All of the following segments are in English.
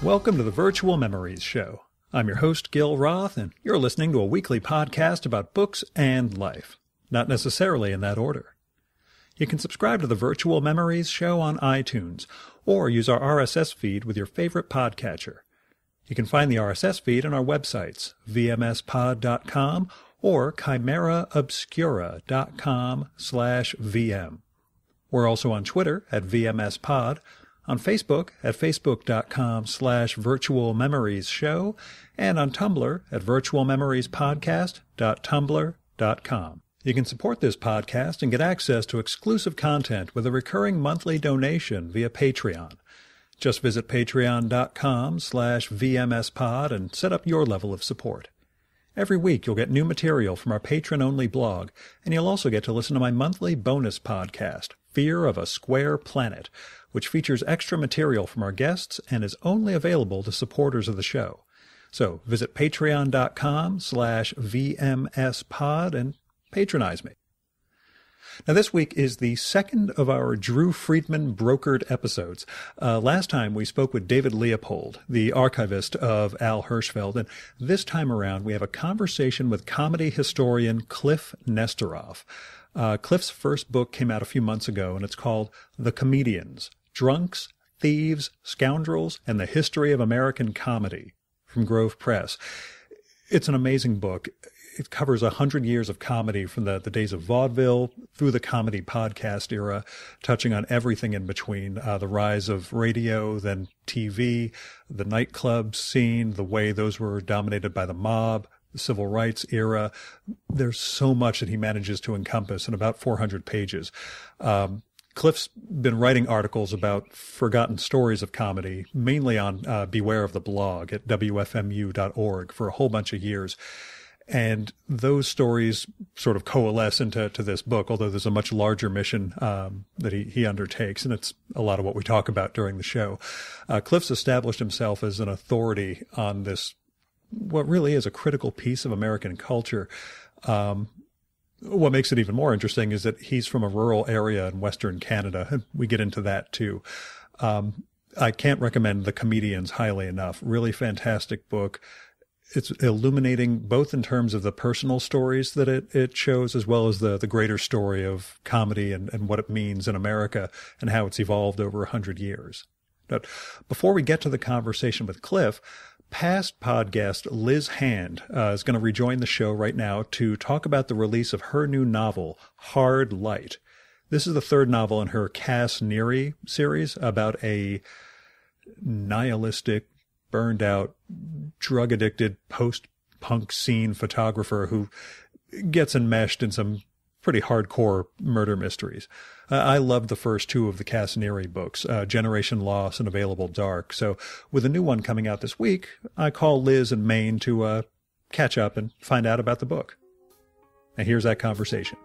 Welcome to the Virtual Memories Show. I'm your host, Gil Roth, and you're listening to a weekly podcast about books and life, not necessarily in that order. You can subscribe to the Virtual Memories Show on iTunes, or use our RSS feed with your favorite podcatcher. You can find the RSS feed on our websites, vmspod.com or chimeraobscura.com/vm. We're also on Twitter at vmspod, on Facebook at facebook.com/virtualmemoriesshow, and on Tumblr at virtualmemoriespodcast.tumblr.com. You can support this podcast and get access to exclusive content with a recurring monthly donation via Patreon. Just visit patreon.com/vmspod and set up your level of support. Every week you'll get new material from our patron-only blog, and you'll also get to listen to my monthly bonus podcast, Fear of a Square Planet, which features extra material from our guests and is only available to supporters of the show. So visit patreon.com/vmspod and patronize me. Now, this week is the second of our Drew Friedman brokered episodes. Last time we spoke with David Leopold, the archivist of Al Hirschfeld, and this time around we have a conversation with comedy historian Kliph Nesteroff. Kliph's first book came out a few months ago, and it's called The Comedians: Drunks, Thieves, Scoundrels, and the History of American Comedy, from Grove Press. It's an amazing book. It covers 100 years of comedy from the days of vaudeville through the comedy podcast era, touching on everything in between, the rise of radio, then TV, the nightclub scene, the way those were dominated by the mob, the civil rights era. There's so much that he manages to encompass in about 400 pages. Kliph's been writing articles about forgotten stories of comedy, mainly on Beware of the Blog at WFMU.org for a whole bunch of years. And those stories sort of coalesce into this book, although there's a much larger mission that he undertakes, and it's a lot of what we talk about during the show. Kliph's established himself as an authority on this, what really is a critical piece of American culture. What makes it even more interesting is that he's from a rural area in Western Canada, and we get into that too. I can't recommend The Comedians highly enough. Really fantastic book. It's illuminating both in terms of the personal stories that it shows, as well as the greater story of comedy and what it means in America and how it's evolved over 100 years. But before we get to the conversation with Kliph, past podcast Liz Hand is going to rejoin the show right now to talk about the release of her new novel, Hard Light. This is the third novel in her Cass Neary series about a nihilistic, burned out, drug addicted, post-punk scene photographer who gets enmeshed in some pretty hardcore murder mysteries. I loved the first two of the Cass Neary books, Generation Loss and Available Dark. So with a new one coming out this week, I call Liz in Maine to catch up and find out about the book. And here's that conversation.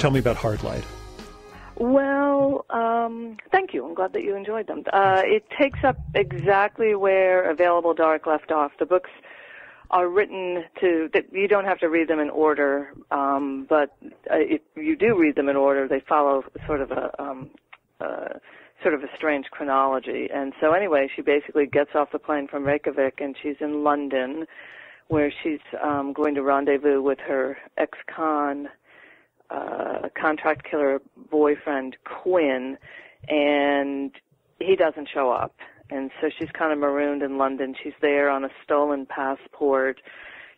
Tell me about Hard Light. Well, thank you. I'm glad that you enjoyed them. It takes up exactly where Available Dark left off. The books are written to, that you don't have to read them in order, but if you do read them in order, they follow sort of a strange chronology. And so anyway, she basically gets off the plane from Reykjavik and she's in London, where she's going to rendezvous with her ex-con, contract killer boyfriend Quinn, and he doesn't show up, and so she's kind of marooned in London. She's there on a stolen passport.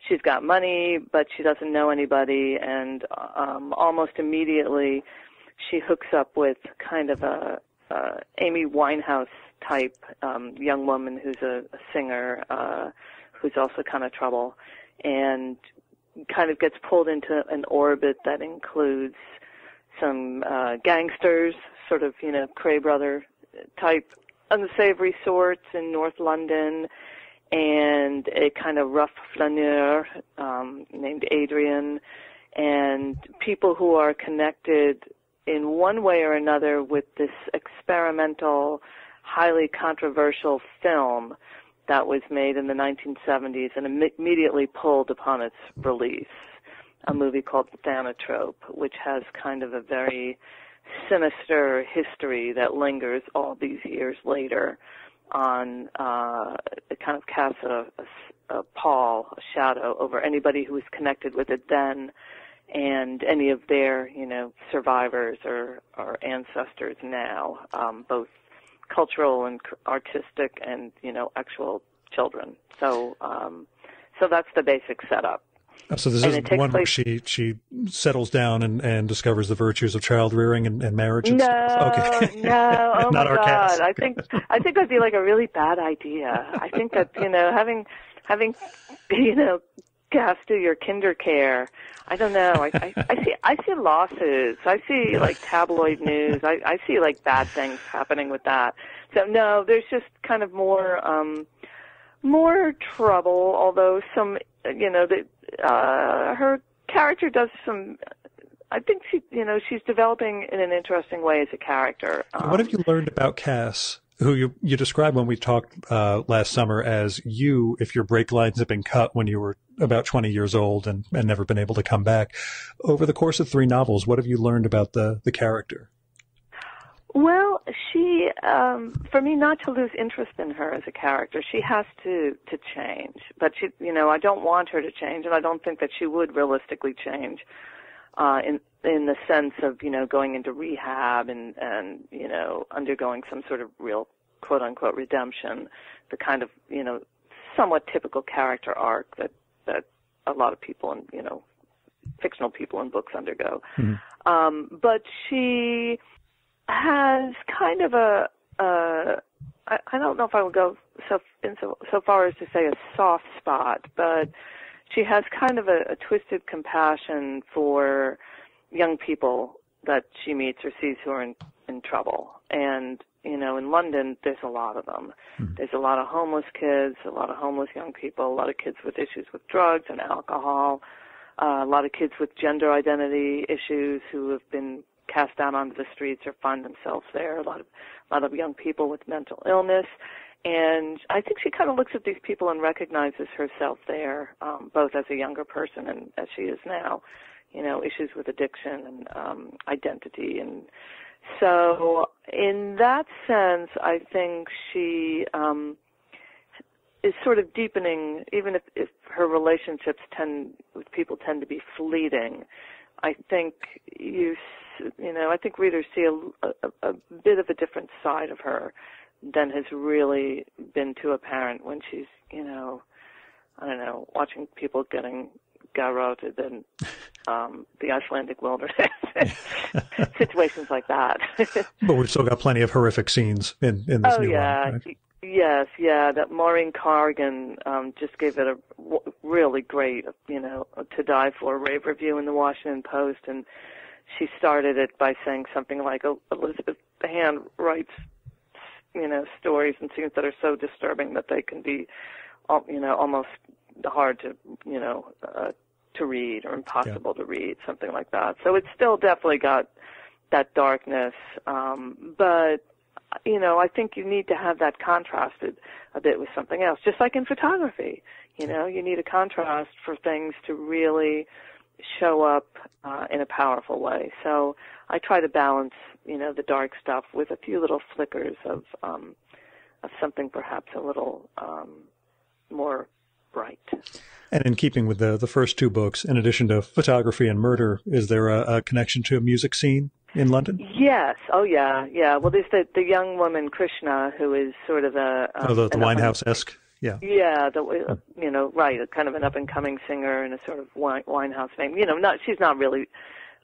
She's got money, but she doesn't know anybody, and almost immediately she hooks up with kind of a Amy Winehouse type young woman who's a singer, who's also kind of trouble, and kind of gets pulled into an orbit that includes some gangsters, sort of, you know, Cray Brother type, unsavory sorts in North London, and a kind of rough flaneur named Adrian, and people who are connected in one way or another with this experimental, highly controversial film that was made in the 1970s and immediately pulled upon its release. a movie called Thanatrope, which has kind of a very sinister history that lingers all these years later on. It kind of casts a pall, a shadow over anybody who was connected with it then, and any of their, you know, survivors or ancestors now, both cultural and artistic and, you know, actual children. So, so that's the basic setup. So this is the one where she settles down and discovers the virtues of child rearing and marriage. And stuff. Okay. No, oh my God! I think that'd be like a really bad idea. I think that, you know, having you know, Cass do your kinder care. I don't know. I see lawsuits. I see like tabloid news. I see like bad things happening with that. So no, there's just kind of more trouble. Although some, you know, her character does some, I think she, you know, she's developing in an interesting way as a character. What have you learned about Cass, who you described when we talked last summer as you, if your brake lines had been cut when you were about 20 years old and never been able to come back? Over the course of three novels, what have you learned about the character? Well, she, for me, not to lose interest in her as a character, she has to change. But she, you know, I don't want her to change, and I don't think that she would realistically change, in the sense of, you know, going into rehab and, you know, undergoing some sort of real quote unquote redemption, the kind of, you know, somewhat typical character arc that a lot of people and, you know, fictional people in books undergo. Mm-hmm. But she has kind of I don't know if I would go so far as to say a soft spot, but she has kind of a twisted compassion for young people that she meets or sees who are in trouble. And, you know, in London, there's a lot of them. Mm-hmm. There's a lot of homeless kids, a lot of homeless young people, a lot of kids with issues with drugs and alcohol, a lot of kids with gender identity issues who have been cast out onto the streets or find themselves there. A lot of young people with mental illness, and I think she kind of looks at these people and recognizes herself there, both as a younger person and as she is now. You know, issues with addiction and identity, and so in that sense, I think she is sort of deepening, even if her relationships with people tend to be fleeting. I think I think readers see a bit of a different side of her than has really been too apparent when she's, you know, I don't know, watching people getting garroted in the Icelandic wilderness, situations like that. But we've still got plenty of horrific scenes in this new one, right? Yes, yeah, that Maureen Cargan just gave it a really great, you know, to die for rave review in the Washington Post, and she started it by saying something like, Elizabeth Hand writes, you know, stories and scenes that are so disturbing that they can be, you know, almost hard to, you know, to read or impossible to read, something like that. So it's still definitely got that darkness, but, you know, I think you need to have that contrasted a bit with something else, just like in photography. You know, you need a contrast for things to really show up in a powerful way. So I try to balance, you know, the dark stuff with a few little flickers of something perhaps a little more bright. And in keeping with the first two books, in addition to photography and murder, is there a connection to a music scene in London? Yes. Oh, yeah. Yeah. Well, there's the young woman, Krishna, who is sort of the Winehouse-esque. Yeah. Yeah. You know, right. Kind of an up-and-coming singer and a sort of Winehouse name. You know, she's not really,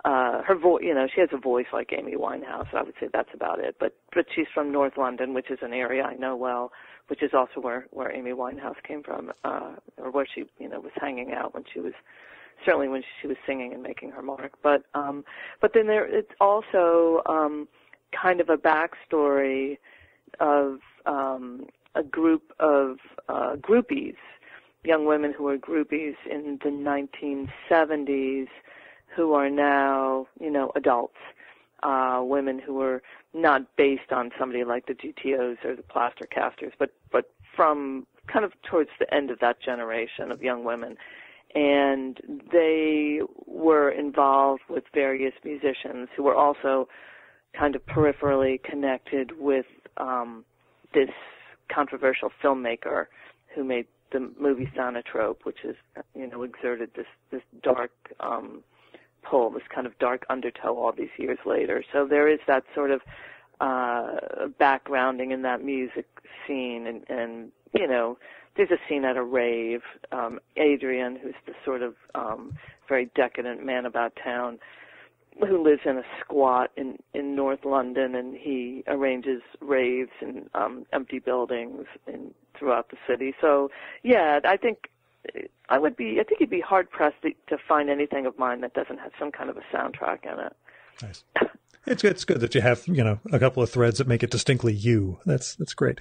her voice, you know, she has a voice like Amy Winehouse. I would say that's about it. But she's from North London, which is an area I know well, which is also where Amy Winehouse came from, or where she, you know, was hanging out when she was, certainly when she was singing and making her mark. But then it's also kind of a backstory of a group of groupies, young women who were groupies in the 1970s who are now, you know, adults, women who were not based on somebody like the GTOs or the plaster casters, but from kind of towards the end of that generation of young women. and they were involved with various musicians who were also kind of peripherally connected with this controversial filmmaker who made the movie Sonatrope, which is, you know, exerted this dark pull, this kind of dark undertow all these years later. So there is that sort of backgrounding in that music scene, and you know, there's a scene at a rave. Adrian, who's the sort of very decadent man about town, who lives in a squat in North London, and he arranges raves in empty buildings throughout the city. So, yeah, I think you'd be hard-pressed to find anything of mine that doesn't have some kind of a soundtrack in it. Nice. It's good that you have, you know, a couple of threads that make it distinctly you. That's great.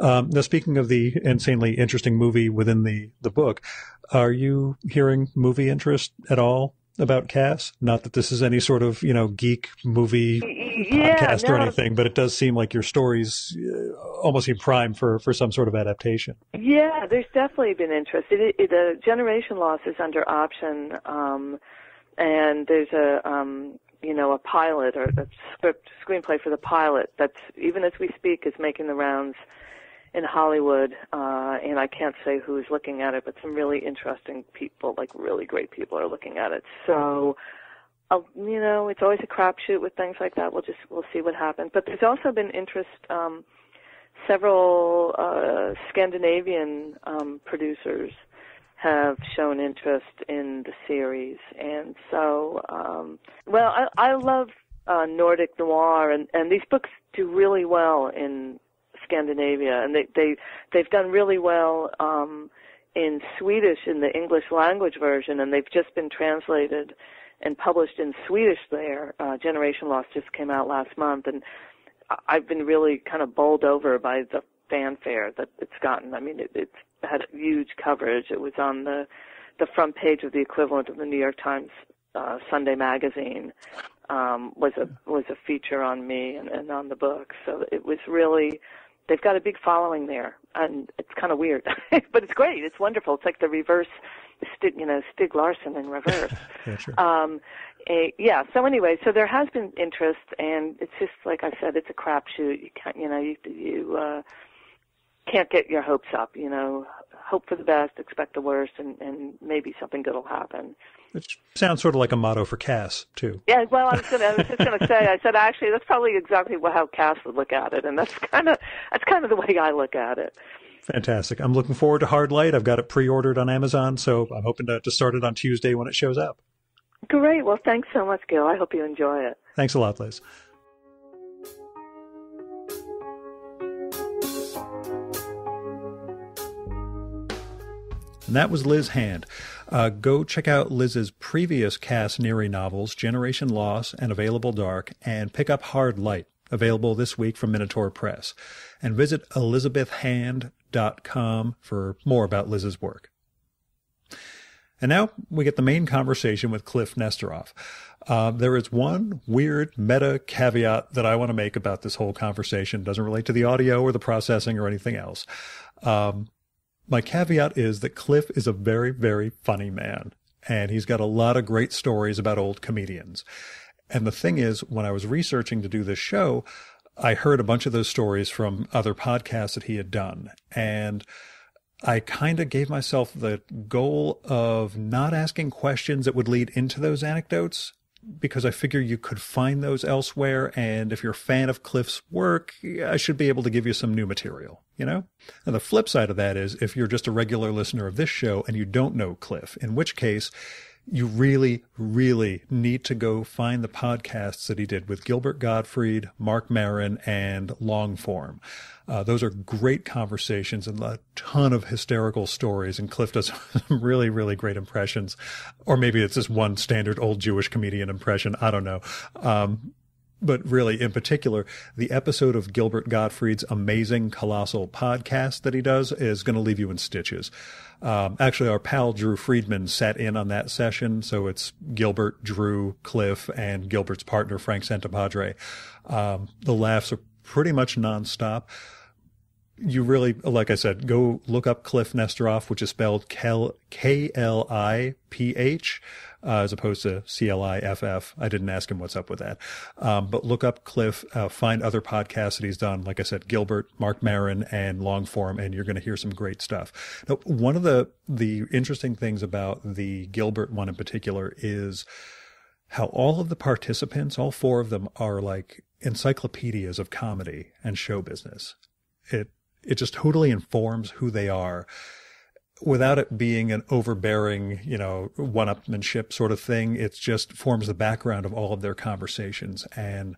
Now, speaking of the insanely interesting movie within the book, are you hearing movie interest at all about Cass? Not that this is any sort of, you know, geek movie podcast or anything, but it does seem like your stories almost seem prime for some sort of adaptation. Yeah, there's definitely been interest. The Generation Loss is under option, and there's a pilot or a screenplay for the pilot that's, even as we speak, is making the rounds in Hollywood, and I can't say who's looking at it, but some really interesting people, like really great people, are looking at it. So, you know, it's always a crapshoot with things like that. We'll see what happens. But there's also been interest, several Scandinavian producers have shown interest in the series. And so, I love Nordic noir, and these books do really well in Scandinavia, and they've done really well in Swedish, in the English language version, and they've just been translated and published in Swedish there. Generation Loss just came out last month, and I've been really kind of bowled over by the fanfare that it's gotten. I mean, it's had huge coverage. It was on the front page of the equivalent of the New York Times Sunday magazine. Was a feature on me and on the book. So it was really, they've got a big following there, and it's kind of weird, but it's great. It's wonderful. It's like the reverse, you know, Stig Larsson in reverse. Yeah, sure. So anyway, so there has been interest, and it's just like I said, it's a crapshoot. You can't, you know, you can't get your hopes up. You know, hope for the best, expect the worst, and maybe something good will happen. Which sounds sort of like a motto for Cass, too. Yeah, well, I said actually that's probably exactly how Cass would look at it, and that's kind of the way I look at it. Fantastic. I'm looking forward to Hard Light. I've got it pre-ordered on Amazon, so I'm hoping to start it on Tuesday when it shows up. Great. Well, thanks so much, Gil. I hope you enjoy it. Thanks a lot, Liz. And that was Liz Hand. Go check out Liz's previous Cass Neary novels, Generation Loss and Available Dark, and pick up Hard Light, available this week from Minotaur Press. And visit elizabethhand.com for more about Liz's work. And now we get the main conversation with Kliph Nesteroff. There is one weird meta caveat that I want to make about this whole conversation. It doesn't relate to the audio or the processing or anything else. My caveat is that Kliph is a very, very funny man, and he's got a lot of great stories about old comedians. And the thing is, when I was researching to do this show, I heard a bunch of those stories from other podcasts that he had done. And I kind of gave myself the goal of not asking questions that would lead into those anecdotes, because I figure you could find those elsewhere. And if you're a fan of Kliph's work, I should be able to give you some new material, you know? And the flip side of that is if you're just a regular listener of this show and you don't know Kliph, in which case you really, really need to go find the podcasts that he did with Gilbert Gottfried, Mark Maron, and Longform. Those are great conversations and a ton of hysterical stories. And Kliph does some really, really great impressions. Or maybe it's just one standard old Jewish comedian impression. I don't know. But really, in particular, the episode of Gilbert Gottfried's amazing colossal podcast that he does is going to leave you in stitches. Actually, our pal Drew Friedman sat in on that session. So it's Gilbert, Drew, Kliph, and Gilbert's partner, Frank Santapadre. The laughs are pretty much nonstop. you really, like I said, go look up Kliph Nesteroff, which is spelled K-L-I-P-H, as opposed to C-L-I-F-F. I didn't ask him what's up with that. But look up Kliph, find other podcasts that he's done. Like I said, Gilbert, Mark Maron, and Longform, and you're going to hear some great stuff. Now, one of the interesting things about the Gilbert one in particular is how all of the participants, all four of them, are like encyclopedias of comedy and show business. It just totally informs who they are without it being an overbearing, you know, one-upmanship sort of thing. It just forms the background of all of their conversations. And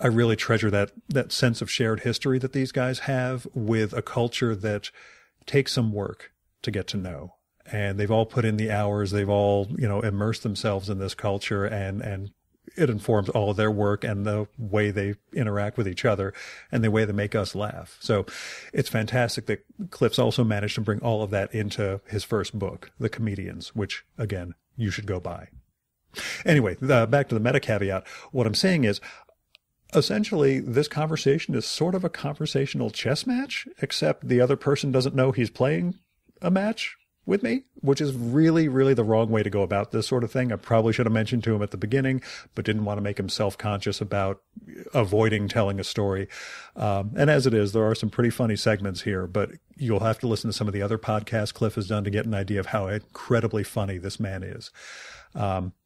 I really treasure that sense of shared history that these guys have with a culture that takes some work to get to know. And they've all put in the hours. They've all, you know, immersed themselves in this culture, and it informs all of their work and the way they interact with each other and the way they make us laugh. So it's fantastic that Kliph's also managed to bring all of that into his first book, The Comedians, which, again, you should go buy. Anyway, back to the meta caveat. What I'm saying is, essentially, this conversation is sort of a conversational chess match, except the other person doesn't know he's playing a match with me, which is really, really the wrong way to go about this sort of thing. I probably should have mentioned to him at the beginning, but didn't want to make him self-conscious about avoiding telling a story. And as it is, there are some pretty funny segments here, but you'll have to listen to some of the other podcasts Kliph has done to get an idea of how incredibly funny this man is.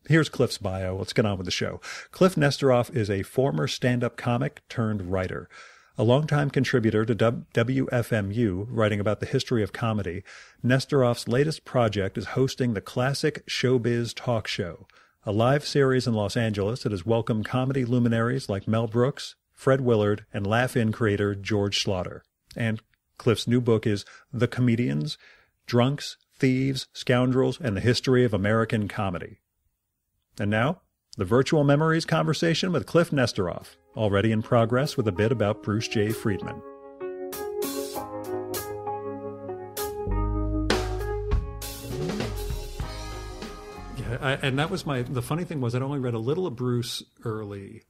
Here's Kliph's bio. Let's get on with the show. Kliph Nesteroff is a former stand-up comic turned writer. A longtime contributor to WFMU, writing about the history of comedy, Nesteroff's latest project is hosting the Classic Showbiz Talk Show, a live series in Los Angeles that has welcomed comedy luminaries like Mel Brooks, Fred Willard, and Laugh-In creator George Slaughter. And Kliph's new book is The Comedians: Drunks, Thieves, Scoundrels, and the History of American Comedy. And now, the Virtual Memories conversation with Kliph Nesteroff, already in progress with a bit about Bruce J. Friedman. Yeah, and that was the funny thing was I'd only read a little of Bruce early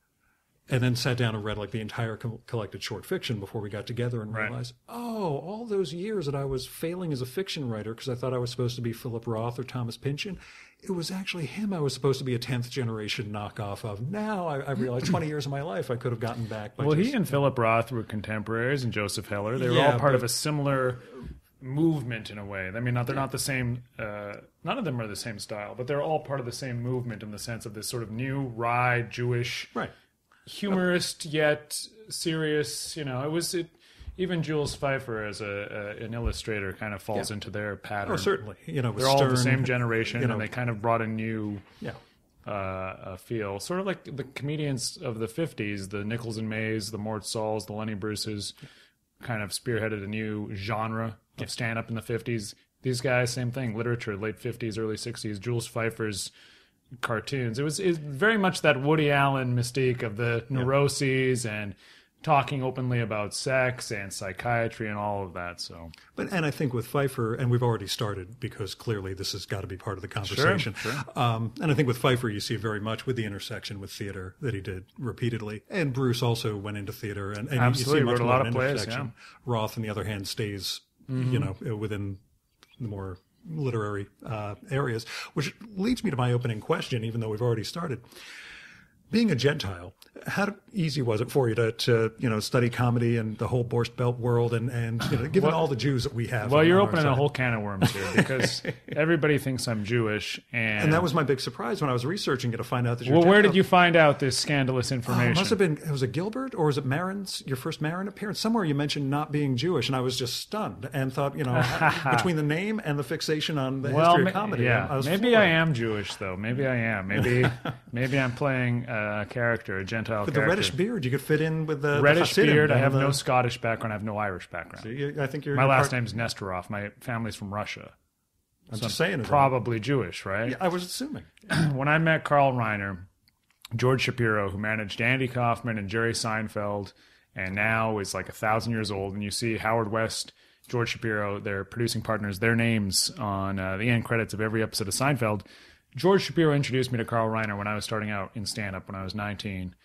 and then sat down and read like the entire collected short fiction before we got together and realized, oh, all those years that I was failing as a fiction writer because I thought I was supposed to be Philip Roth or Thomas Pynchon, it was actually him I was supposed to be a 10th generation knockoff of. Now I realize 20 years of my life I could have gotten back. By he and Philip Roth were contemporaries, and Joseph Heller. They were all part of a similar movement in a way. I mean, they're not the same. None of them are the same style, but they're all part of the same movement in the sense of this sort of new, wry, Jewish, humorist yet serious. You know, even Jules Feiffer as an illustrator kind of falls into their pattern. Oh, certainly. You know, they're all Stern, the same generation, and they kind of brought a new a feel. Sort of like the comedians of the 50s, the Nichols and Mays, the Mort Sahls, the Lenny Bruces, kind of spearheaded a new genre of stand-up in the 50s. These guys, same thing, literature, late 50s, early 60s, Jules Feiffer's cartoons. It was very much that Woody Allen mystique of the neuroses and talking openly about sex and psychiatry and all of that. And I think with Feiffer, and we've already started because clearly this has got to be part of the conversation. Sure. And I think with Feiffer, you see very much with the intersection with theater that he did repeatedly. And Bruce also went into theater, and absolutely, you see much more of an intersection. Roth, on the other hand, stays, you know, within the more literary areas, which leads me to my opening question, even though we've already started. Being a Gentile, how easy was it for you to you know, study comedy and the whole Borscht Belt world and you know, given all the Jews that we have? Well, you're opening a whole can of worms here because everybody thinks I'm Jewish. And that was my big surprise when I was researching it to find out that you're Gentile. Well, where did you find out this scandalous information? It must have been, was it Gilbert or was it Maron's, your first Maron appearance? Somewhere you mentioned not being Jewish, and I was just stunned and thought, you know, between the name and the fixation on the history of comedy. Yeah. Maybe I am Jewish, though. Maybe I am. Maybe I'm playing a Gentile character. The reddish beard, you could fit in with the reddish beard. I have no Scottish background. I have no Irish background. So I think my last name's Nesteroff. My family's from Russia. I'm just saying, probably Jewish, right? Yeah, I was assuming. When I met Carl Reiner, George Shapiro, who managed Andy Kaufman and Jerry Seinfeld, and now is like 1,000 years old, and you see Howard West, George Shapiro, their producing partners, their names on the end credits of every episode of Seinfeld. George Shapiro introduced me to Carl Reiner when I was starting out in stand-up when I was 19.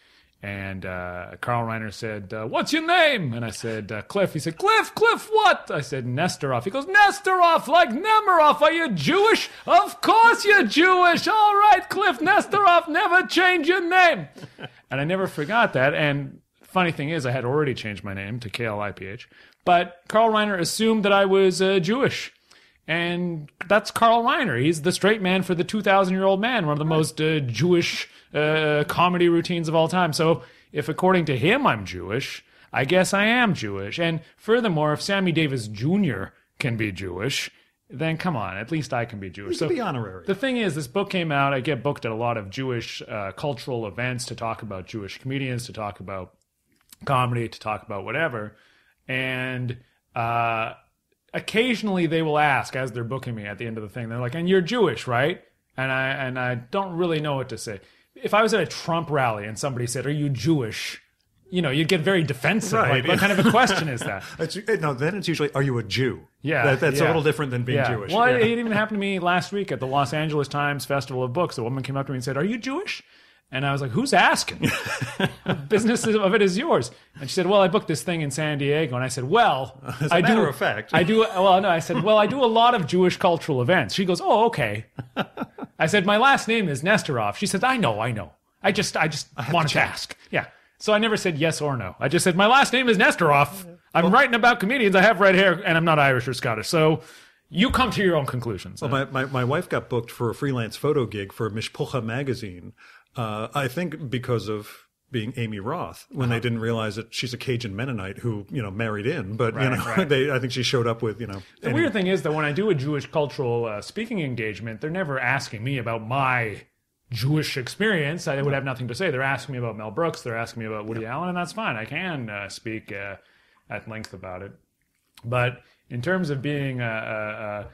And Carl Reiner said, what's your name? And I said, Kliph. He said, Kliph what? I said, Nesteroff. He goes, Nesteroff, like Nemiroff. Are you Jewish? Of course you're Jewish. All right, Kliph Nesteroff, never change your name. And I never forgot that. And funny thing is, I had already changed my name to KLIPH. But Carl Reiner assumed that I was Jewish. And that's Carl Reiner. He's the straight man for the 2,000-year-old man, one of the most Jewish comedy routines of all time. So if, according to him, I'm Jewish, I guess I am Jewish. And furthermore, if Sammy Davis Jr. can be Jewish, then come on, at least I can be Jewish. You can be honorary. The thing is, this book came out. I get booked at a lot of Jewish cultural events to talk about Jewish comedians, to talk about comedy, to talk about whatever. And occasionally they will ask, as they're booking me at the end of the thing, they're like, and you're Jewish, right? And I don't really know what to say. If I was at a Trump rally and somebody said, are you Jewish? You know, you'd get very defensive. Right. Like, what kind of a question is that? No, then it's usually, are you a Jew? Yeah. That's a little different than being Jewish. Well, It even happened to me last week at the Los Angeles Times Festival of Books. A woman came up to me and said, are you Jewish? And I was like, who's asking? The business of it is yours. And she said, well, I booked this thing in San Diego. And I said, well, as a matter of fact, I do a lot of Jewish cultural events. She goes, oh, okay. I said, my last name is Nesteroff. She says, I know. I just wanted to ask. Yeah. So I never said yes or no. I just said, my last name is Nesteroff. I'm writing about comedians. I have red hair and I'm not Irish or Scottish. So you come to your own conclusions. Well, my wife got booked for a freelance photo gig for Mishpucha magazine. I think because of being Amy Roth, when they didn't realize that she's a Cajun Mennonite who, married in. But, I think she showed up with, The weird thing is that when I do a Jewish cultural speaking engagement, they're never asking me about my Jewish experience. I would have nothing to say. They're asking me about Mel Brooks. They're asking me about Woody Allen, and that's fine. I can speak at length about it. But in terms of being a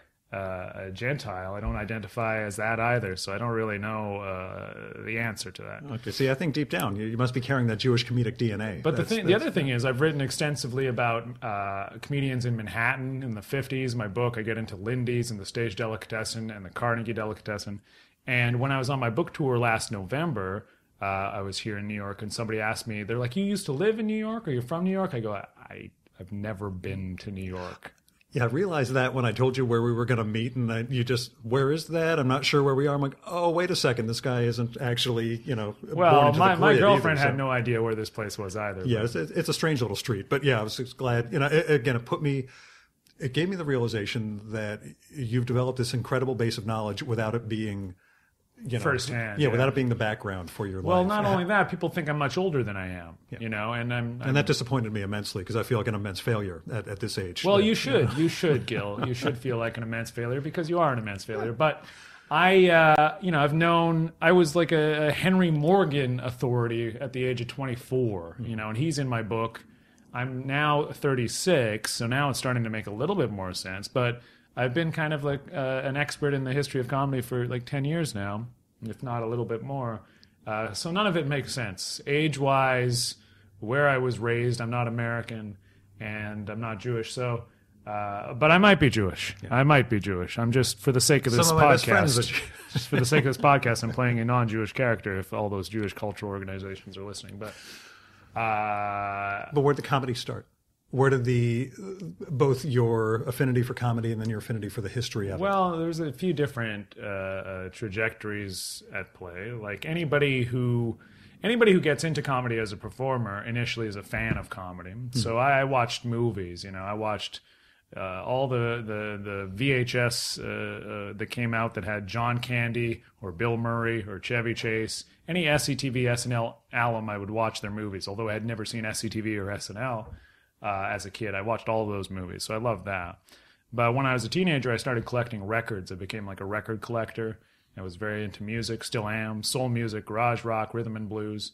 Gentile, I don't identify as that either, so I don't really know the answer to that. Okay, see, I think deep down you must be carrying that Jewish comedic DNA. But the other thing is, I've written extensively about comedians in Manhattan in the 50s. My book, I get into Lindy's and the Stage Delicatessen and the Carnegie Delicatessen. And when I was on my book tour last November, I was here in New York, and somebody asked me, they're like, you used to live in New York, or you're from New York? I go, I've never been to New York. Yeah, I realized that when I told you where we were going to meet, and where is that? I'm not sure where we are. I'm like, oh, wait a second, this guy isn't actually, born into the grid. Well, my girlfriend had no idea where this place was either. Yeah, it's a strange little street, but yeah, I was just glad. It gave me the realization that you've developed this incredible base of knowledge without it being firsthand. Yeah, without it being the background for your life. Well, not only that, people think I'm much older than I am, and that disappointed me immensely because I feel like an immense failure at this age. Well, you should. You should, Gil. You should feel like an immense failure because you are an immense failure. But I, I was like a Henry Morgan authority at the age of 24, and he's in my book. I'm now 36, so now it's starting to make a little bit more sense, but I've been kind of like an expert in the history of comedy for like 10 years now, if not a little bit more. So none of it makes sense. Age-wise, where I was raised, I'm not American and I'm not Jewish. So, but I might be Jewish. Yeah. I might be Jewish. I'm just, for the sake of this podcast, I'm playing a non-Jewish character if all those Jewish cultural organizations are listening. But where'd the comedy start? Where did both your affinity for comedy and then your affinity for the history of it? Well, there's a few different trajectories at play. Like anybody who gets into comedy as a performer initially is a fan of comedy. Mm-hmm. So I watched movies. I watched all the VHS that came out that had John Candy or Bill Murray or Chevy Chase. Any SCTV, SNL alum, I would watch their movies. Although I had never seen SCTV or SNL. As a kid, I watched all those movies, so I loved that. But when I was a teenager, I started collecting records. I became like a record collector. I was very into music, still am, soul music, garage rock, rhythm and blues.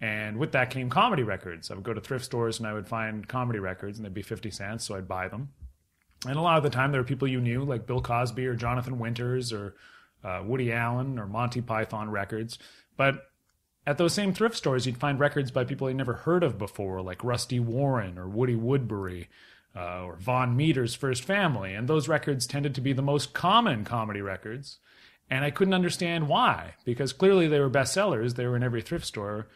And with that came comedy records. I would go to thrift stores and I would find comedy records, and they'd be 50 cents, so I'd buy them. And a lot of the time, there were people you knew, like Bill Cosby or Jonathan Winters or Woody Allen or Monty Python records. But at those same thrift stores, you'd find records by people you'd never heard of before, like Rusty Warren or Woody Woodbury or Von Meter's First Family. And those records tended to be the most common comedy records. And I couldn't understand why, because clearly they were bestsellers. They were in every thrift store.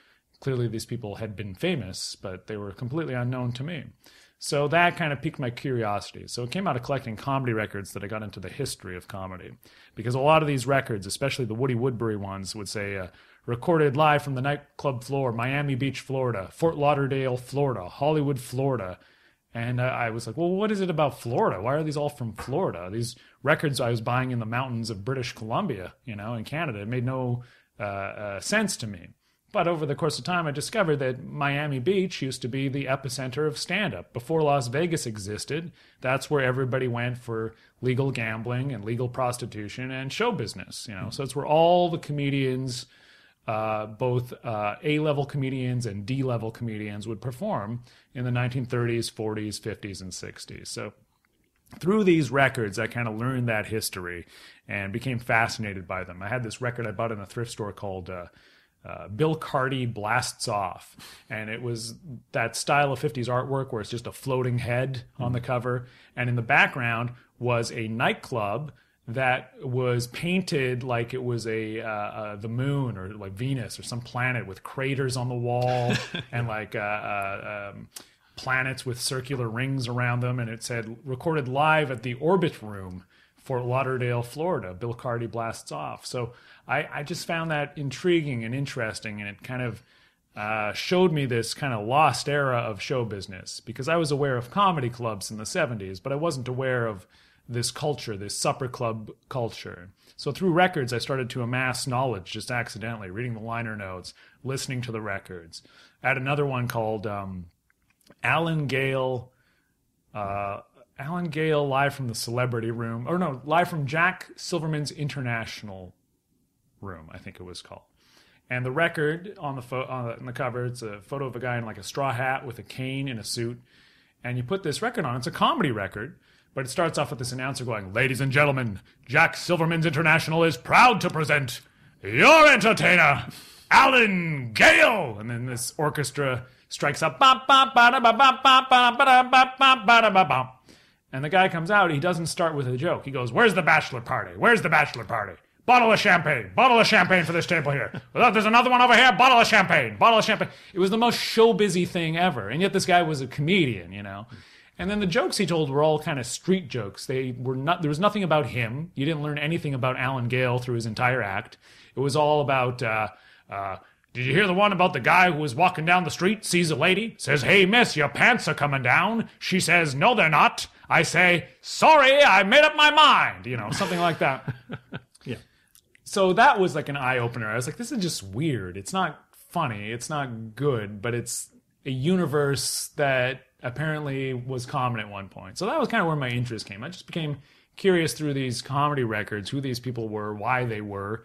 Clearly these people had been famous, but they were completely unknown to me. So that kind of piqued my curiosity. So it came out of collecting comedy records that I got into the history of comedy. Because a lot of these records, especially the Woody Woodbury ones, would say, recorded live from the nightclub floor, Miami Beach, Florida, Fort Lauderdale, Florida, Hollywood, Florida. And I was like, well, what is it about Florida? Why are these all from Florida? These records I was buying in the mountains of British Columbia, you know, in Canada. It made no sense to me. But over the course of time, I discovered that Miami Beach used to be the epicenter of stand-up. Before Las Vegas existed, that's where everybody went for legal gambling and legal prostitution and show business. You know, so it's where all the comedians, both A-level comedians and D-level comedians, would perform in the 1930s, 40s, 50s, and 60s. So through these records, I kind of learned that history and became fascinated by them. I had this record I bought in a thrift store called... Bill Cardi Blasts Off, and it was that style of 50s artwork where it's just a floating head on the cover, and in the background was a nightclub that was painted like it was a the moon or like Venus or some planet, with craters on the wall and like planets with circular rings around them, and it said recorded live at the Orbit Room, Fort Lauderdale, Florida, Bill Cardi Blasts Off. So I just found that intriguing and interesting, and it kind of showed me this kind of lost era of show business, because I was aware of comedy clubs in the 70s, but I wasn't aware of this culture, this supper club culture. So through records, I started to amass knowledge just accidentally, reading the liner notes, listening to the records. I had another one called Alan Gale... Alan Gale live from the Celebrity Room, or no, live from Jack Silverman's International Room, I think it was called. And the record on the cover, it's a photo of a guy in like a straw hat with a cane and a suit. And you put this record on. It's a comedy record, but it starts off with this announcer going, "Ladies and gentlemen, Jack Silverman's International is proud to present your entertainer, Alan Gale." And then this orchestra strikes up, bop bop ba da ba bop bop ba da bop bop ba da ba bop. And the guy comes out, he doesn't start with a joke. He goes, "Where's the bachelor party? Where's the bachelor party? Bottle of champagne for this table here. Well, there's another one over here, bottle of champagne." It was the most show-busy thing ever. And yet this guy was a comedian, you know. And then the jokes he told were all kind of street jokes. There was nothing about him. You didn't learn anything about Alan Gale through his entire act. It was all about, "Did you hear the one about the guy who was walking down the street, sees a lady, says, 'Hey, miss, your pants are coming down.' She says, 'No, they're not.' I say, 'Sorry, I made up my mind,'" you know, something like that. Yeah. So that was like an eye-opener. I was like, this is just weird. It's not funny. It's not good, but it's a universe that apparently was common at one point. So that was kind of where my interest came. I just became curious through these comedy records, who these people were, why they were,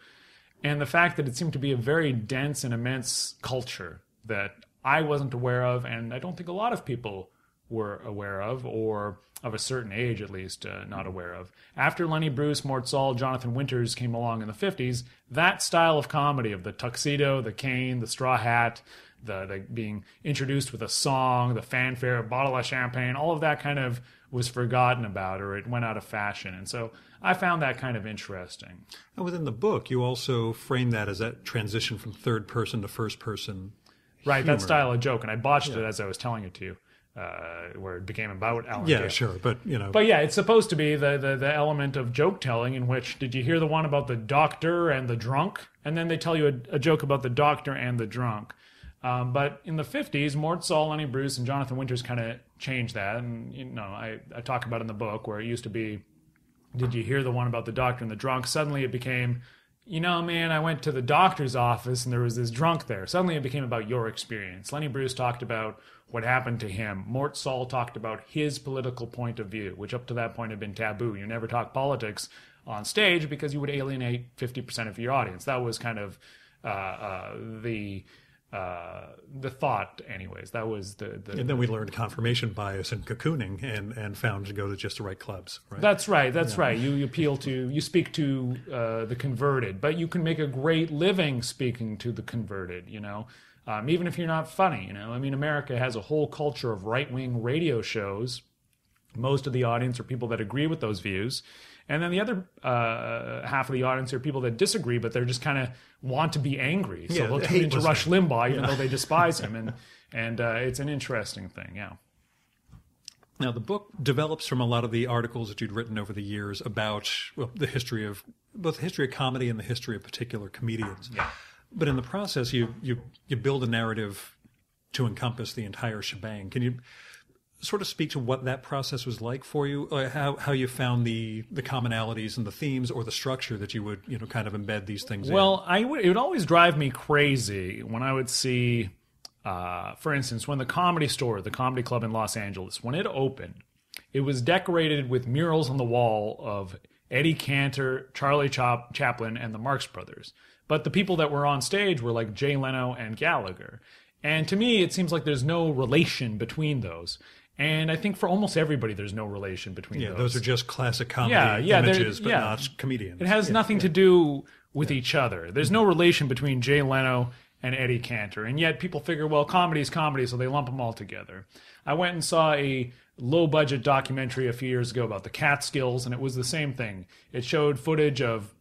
and the fact that it seemed to be a very dense and immense culture that I wasn't aware of, and I don't think a lot of people were aware of, or of a certain age at least, not aware of. After Lenny Bruce, Mort Sahl, Jonathan Winters came along in the 50s, that style of comedy of the tuxedo, the cane, the straw hat, the being introduced with a song, the fanfare, bottle of champagne, all of that kind of was forgotten about, or it went out of fashion. And so I found that kind of interesting. And within the book, you also frame that as that transition from third person to first person humor. Right, that style of joke. And I botched it as I was telling it to you, where it became about Alan Gale. Yeah, sure. But yeah, it's supposed to be the element of joke telling in which, did you hear the one about the doctor and the drunk? And then they tell you a joke about the doctor and the drunk. But in the 50s, Mort Sahl, Lenny Bruce, and Jonathan Winters kind of changed that. And, you know, I talk about in the book where it used to be, did you hear the one about the doctor and the drunk? Suddenly it became, you know, man, I went to the doctor's office and there was this drunk there. Suddenly it became about your experience. Lenny Bruce talked about what happened to him. Mort Sahl talked about his political point of view, which up to that point had been taboo. You never talk politics on stage because you would alienate 50% of your audience. That was kind of the thought, anyways. That was the. And then we learned confirmation bias and cocooning, and found to go to just the right clubs. Right? That's right. You speak to the converted, but you can make a great living speaking to the converted. You know, even if you're not funny. You know, I mean, America has a whole culture of right-wing radio shows Most of the audience are people that agree with those views. And then the other half of the audience are people that disagree, but they're just kind of want to be angry. So they'll turn into Rush Limbaugh, even though they despise him. And it's an interesting thing, yeah. Now, the book develops from a lot of the articles that you'd written over the years about the history of both the history of comedy and the history of particular comedians. Yeah. But in the process, you build a narrative to encompass the entire shebang. Can you sort of speak to what that process was like for you, how you found the commonalities and the themes or the structure that you would kind of embed these things in? It would always drive me crazy when I would see, for instance, when the Comedy Store, the comedy club in Los Angeles, when it opened, it was decorated with murals on the wall of Eddie Cantor, Charlie Chaplin, and the Marx Brothers. But the people that were on stage were like Jay Leno and Gallagher. And to me, it seems like there's no relation between those. And I think for almost everybody, there's no relation between those. Yeah, those are just classic comedy images, but not comedians. It has nothing to do with each other. There's no relation between Jay Leno and Eddie Cantor. And yet people figure, well, comedy is comedy, so they lump them all together. I went and saw a low-budget documentary a few years ago about the Catskills, and it was the same thing. It showed footage of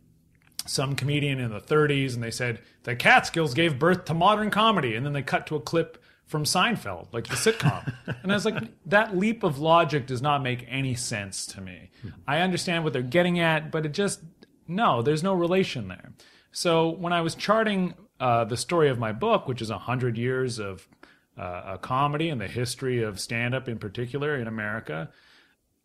some comedian in the 30s, and they said, the Catskills gave birth to modern comedy. And then they cut to a clip from Seinfeld, like the sitcom. And I was like, that leap of logic does not make any sense to me. I understand what they're getting at, but it just, no, there's no relation there. So when I was charting the story of my book, which is 100 years of a comedy and the history of stand-up in particular in America,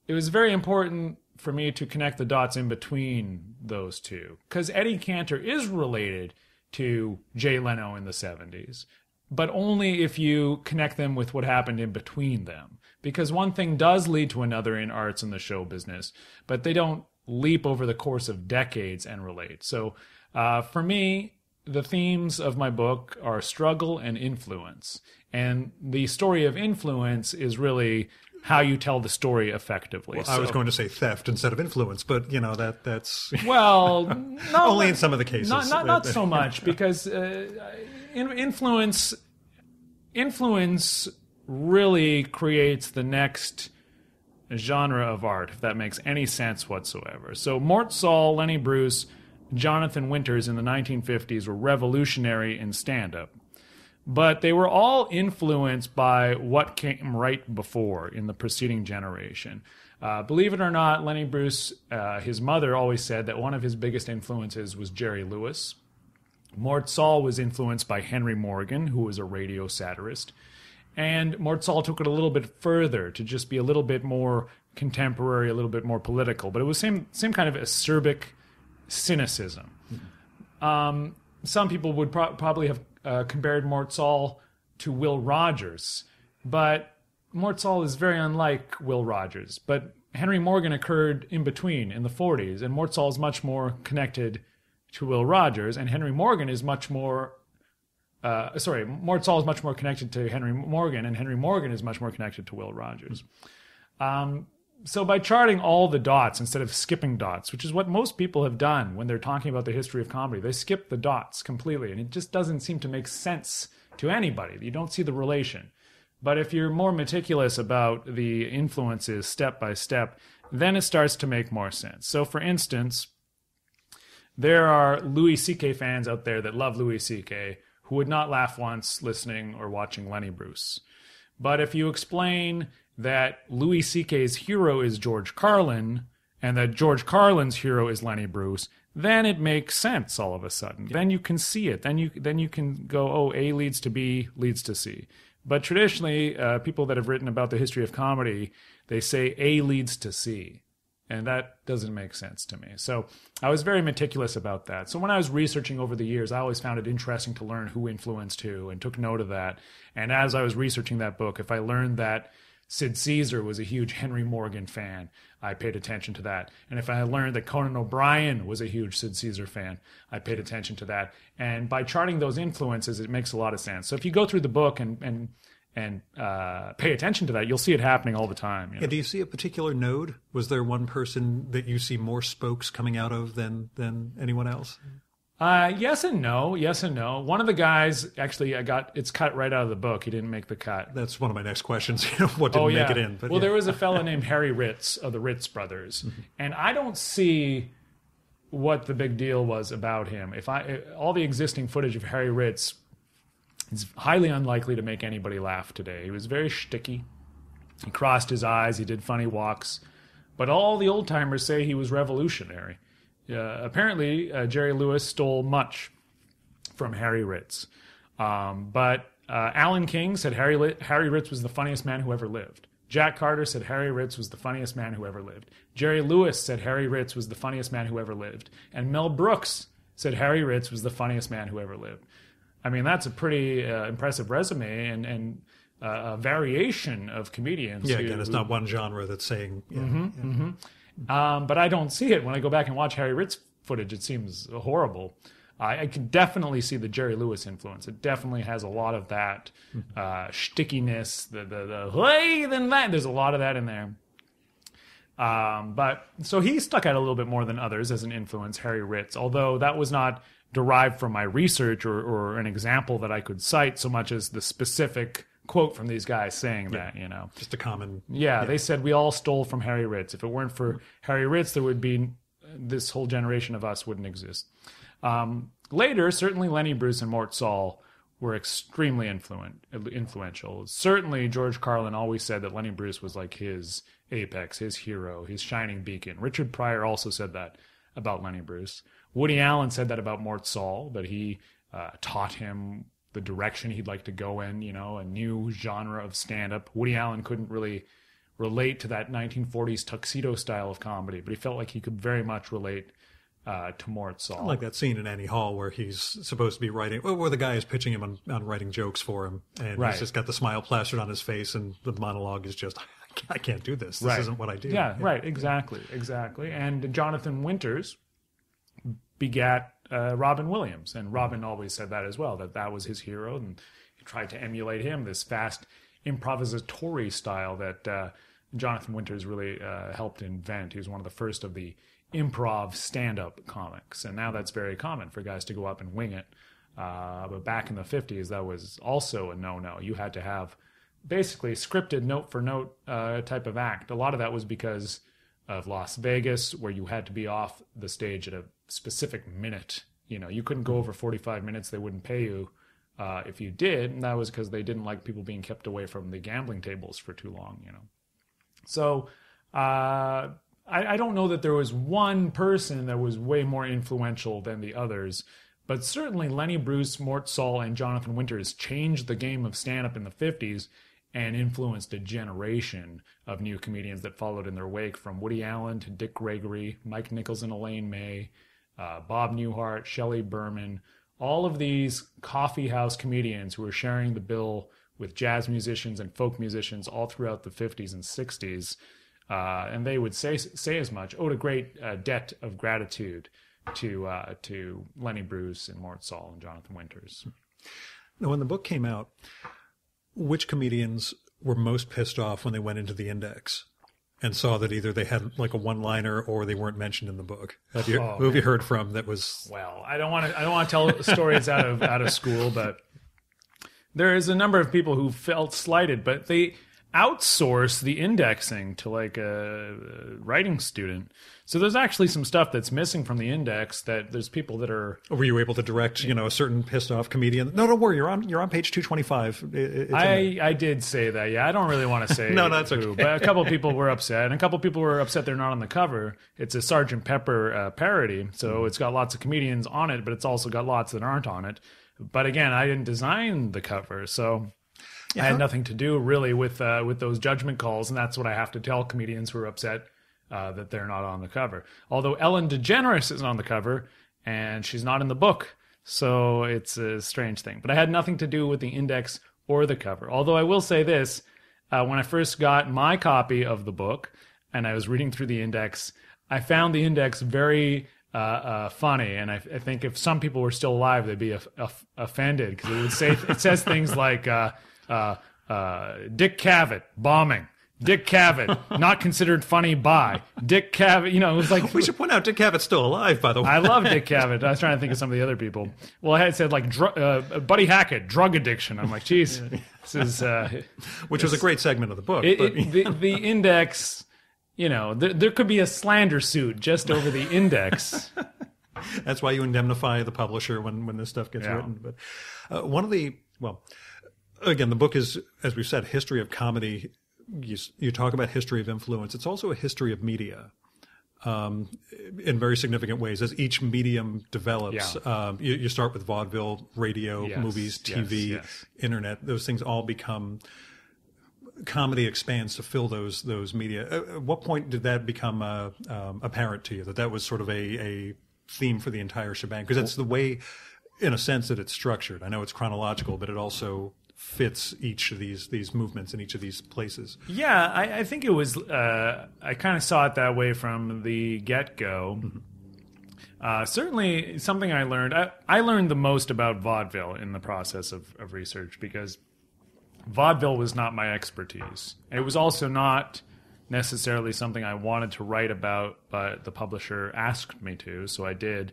it was very important for me to connect the dots in between those two. Because Eddie Cantor is related to Jay Leno in the 70s, but only if you connect them with what happened in between them. Because one thing does lead to another in arts and the show business, but they don't leap over the course of decades and relate. So for me, the themes of my book are struggle and influence. And the story of influence is really how you tell the story effectively. Well, I was going to say theft instead of influence, but that's well, no, only in some of the cases. Not so much, because influence really creates the next genre of art, if that makes any sense whatsoever. So Mort Sahl, Lenny Bruce, Jonathan Winters in the 1950s were revolutionary in stand-up. But they were all influenced by what came right before in the preceding generation. Believe it or not, Lenny Bruce, his mother, always said that one of his biggest influences was Jerry Lewis. Mort Sahl was influenced by Henry Morgan, who was a radio satirist. And Mort Sahl took it a little bit further to just be a little bit more contemporary, a little bit more political. But it was same kind of acerbic cynicism. Mm-hmm. Some people would probably have compared Mort Sahl to Will Rogers, but Mort Sahl is very unlike Will Rogers. But Henry Morgan occurred in between, in the 40s, and Mort Sahl is much more connected to Will Rogers, and Henry Morgan is much more... Mort Sahl is much more connected to Henry Morgan, and Henry Morgan is much more connected to Will Rogers. So by charting all the dots instead of skipping dots, which is what most people have done when they're talking about the history of comedy, they skip the dots completely, and it just doesn't seem to make sense to anybody. You don't see the relation. But if you're more meticulous about the influences step by step, then it starts to make more sense. So for instance, there are Louis C.K. fans out there that love Louis C.K. who would not laugh once listening or watching Lenny Bruce. But if you explain that Louis C.K.'s hero is George Carlin, and that George Carlin's hero is Lenny Bruce, then it makes sense all of a sudden. Yeah. Then you can see it. Then you can go, oh, A leads to B, leads to C. But traditionally, people that have written about the history of comedy, they say A leads to C. And that doesn't make sense to me. So I was very meticulous about that. So when I was researching over the years, I always found it interesting to learn who influenced who and took note of that. And as I was researching that book, if I learned that Sid Caesar was a huge Henry Morgan fan, I paid attention to that. And if I learned that Conan O'Brien was a huge Sid Caesar fan, I paid attention to that. And by charting those influences, it makes a lot of sense. So if you go through the book and pay attention to that, you'll see it happening all the time. Yeah, do you see a particular node? Was there one person that you see more spokes coming out of than anyone else? Yes and no. Yes and no. One of the guys, actually, it's cut right out of the book. He didn't make the cut. That's one of my next questions. What didn't make it in? But there was a fellow named Harry Ritz of the Ritz Brothers, and I don't see what the big deal was about him. All the existing footage of Harry Ritz is highly unlikely to make anybody laugh today. He was very shticky. He crossed his eyes. He did funny walks. But all the old-timers say he was revolutionary. Apparently, Jerry Lewis stole much from Harry Ritz. But Alan King said Harry Ritz was the funniest man who ever lived. Jack Carter said Harry Ritz was the funniest man who ever lived. Jerry Lewis said Harry Ritz was the funniest man who ever lived. And Mel Brooks said Harry Ritz was the funniest man who ever lived. I mean, that's a pretty impressive resume and a variation of comedians. Yeah, again, it's not one genre that's saying... Yeah, mm-hmm, yeah. Mm-hmm. But I don't see it. When I go back and watch Harry Ritz footage, it seems horrible. I can definitely see the Jerry Lewis influence. It definitely has a lot of that shtickiness, the hey, then that. There's a lot of that in there. So he stuck out a little bit more than others as an influence, Harry Ritz, although that was not derived from my research or an example that I could cite so much as the specific quote from these guys saying that, you know. Just a common... Yeah, they said, we all stole from Harry Ritz. If it weren't for Harry Ritz, there would be... This whole generation of us wouldn't exist. Later, certainly Lenny Bruce and Mort Sahl were extremely influential. Certainly George Carlin always said that Lenny Bruce was like his apex, his hero, his shining beacon. Richard Pryor also said that about Lenny Bruce. Woody Allen said that about Mort Sahl, that he taught him the direction he'd like to go in, you know, a new genre of stand-up. Woody Allen couldn't really relate to that 1940s tuxedo style of comedy, but he felt like he could very much relate to Mort Sahl. I like that scene in Annie Hall where he's supposed to be writing, where the guy is pitching him on writing jokes for him, and he's just got the smile plastered on his face, and the monologue is just, I can't do this. This isn't what I do. Yeah, right, exactly. And Jonathan Winters begat Robin Williams, and Robin always said that as well, that was his hero, and he tried to emulate him, this fast improvisatory style that Jonathan Winters really helped invent. He was one of the first of the improv stand-up comics, and now that's very common for guys to go up and wing it, but back in the 50s that was also a no-no. You had to have basically scripted note for note type of act. A lot of that was because of Las Vegas, where you had to be off the stage at a specific minute. You know, you couldn't go over 45 minutes. They wouldn't pay you if you did, and that was because they didn't like people being kept away from the gambling tables for too long, you know. So I don't know that there was one person that was way more influential than the others, but certainly Lenny Bruce, Mort Sahl, and Jonathan Winters changed the game of stand-up in the 50s and influenced a generation of new comedians that followed in their wake, from Woody Allen to Dick Gregory, Mike Nichols and Elaine May, Bob Newhart, Shelley Berman, all of these coffeehouse comedians who were sharing the bill with jazz musicians and folk musicians all throughout the 50s and 60s. And they would say as much, owed a great debt of gratitude to Lenny Bruce and Mort Sahl and Jonathan Winters. Now, when the book came out, which comedians were most pissed off when they went into the index and saw that either they had like a one-liner or they weren't mentioned in the book? Who have you heard from that was... Well, I don't want to tell stories out of school, but there is a number of people who felt slighted, but they outsource the indexing to like a writing student. So there's actually some stuff that's missing from the index that there's people that are... Were you able to direct, you know, a certain pissed off comedian? No, don't worry. You're on page 225. I did say that. Yeah. I don't really want to say no, that's who, okay. But a couple of people were upset, and a couple of people were upset they're not on the cover. It's a Sgt. Pepper parody. So it's got lots of comedians on it, but it's also got lots that aren't on it. But again, I didn't design the cover. So... I had nothing to do really with those judgment calls, and that's what I have to tell comedians who are upset that they're not on the cover. Although Ellen DeGeneres isn't on the cover, and she's not in the book, so it's a strange thing. But I had nothing to do with the index or the cover. Although I will say this, when I first got my copy of the book, and I was reading through the index, I found the index very... funny, and I think if some people were still alive, they'd be offended, because it says things like Dick Cavett bombing, Dick Cavett, not considered funny by Dick Cavett. You know, it was like, we should point out Dick Cavett's still alive, by the way. I love Dick Cavett. I was trying to think of some of the other people. Well, I had said like Buddy Hackett, drug addiction. I'm like, geez, this is which was a great segment of the book. The index, you know, there could be a slander suit just over the index. That's why you indemnify the publisher when this stuff gets written. But one of the, well, again, the book is, as we've said, history of comedy. You talk about history of influence. It's also a history of media in very significant ways as each medium develops. Yeah. You start with vaudeville, radio, movies, TV, internet. Those things all become comedy expands to fill those media. At what point did that become apparent to you, that was sort of a theme for the entire shebang? Because that's the way, in a sense, that it's structured. I know it's chronological, but it also fits each of these movements in each of these places. Yeah, I think it was, I kind of saw it that way from the get-go. Mm-hmm. Certainly something I learned, I learned the most about vaudeville in the process of research, because vaudeville was not my expertise. It was also not necessarily something I wanted to write about, but the publisher asked me to, so I did.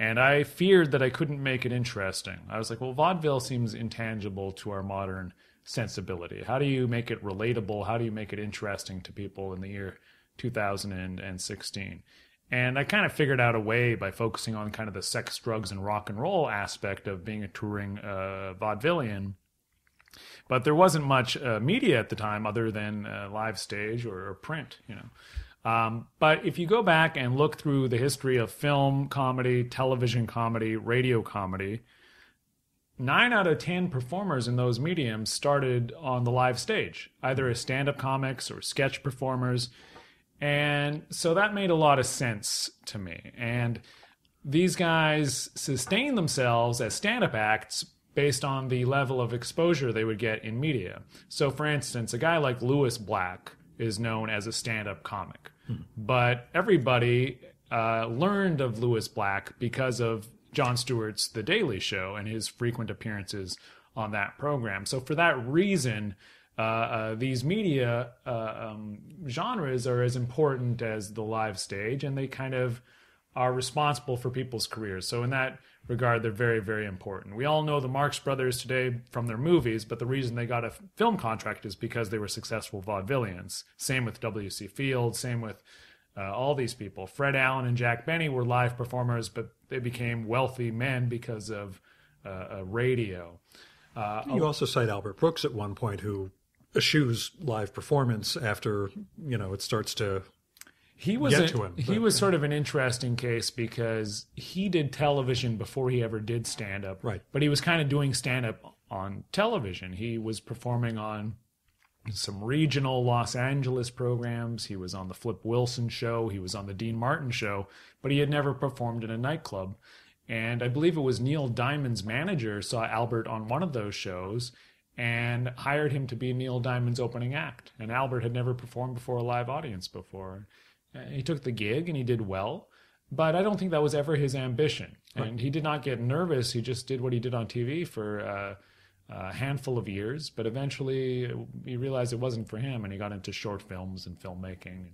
And I feared that I couldn't make it interesting. I was like, well, vaudeville seems intangible to our modern sensibility. How do you make it relatable? How do you make it interesting to people in the year 2016? And I kind of figured out a way by focusing on kind of the sex, drugs, and rock and roll aspect of being a touring vaudevillian. But there wasn't much media at the time other than live stage or print, you know. But if you go back and look through the history of film comedy, television comedy, radio comedy, 9 out of 10 performers in those mediums started on the live stage, either as stand-up comics or sketch performers. And so that made a lot of sense to me. And these guys sustained themselves as stand-up acts based on the level of exposure they would get in media. So, for instance, a guy like Lewis Black is known as a stand-up comic. Hmm. But everybody learned of Lewis Black because of Jon Stewart's The Daily Show and his frequent appearances on that program. So for that reason, these media genres are as important as the live stage, and they kind of are responsible for people's careers. So in that regard, they're very, very important. We all know the Marx Brothers today from their movies, but the reason they got a film contract is because they were successful vaudevillians. Same with W.C. Fields, same with all these people. Fred Allen and Jack Benny were live performers, but they became wealthy men because of radio. You also cite Albert Brooks at one point, who eschews live performance after, you know, it starts to... He was sort of an interesting case because he did television before he ever did stand-up. Right. But he was kind of doing stand-up on television. He was performing on some regional Los Angeles programs. He was on the Flip Wilson show. He was on the Dean Martin show. But he had never performed in a nightclub. And I believe it was Neil Diamond's manager saw Albert on one of those shows and hired him to be Neil Diamond's opening act. And Albert had never performed before a live audience before. He took the gig and he did well, but I don't think that was ever his ambition. Right. And he did not get nervous. He just did what he did on TV for a handful of years, but eventually he realized it wasn't for him, and he got into short films and filmmaking.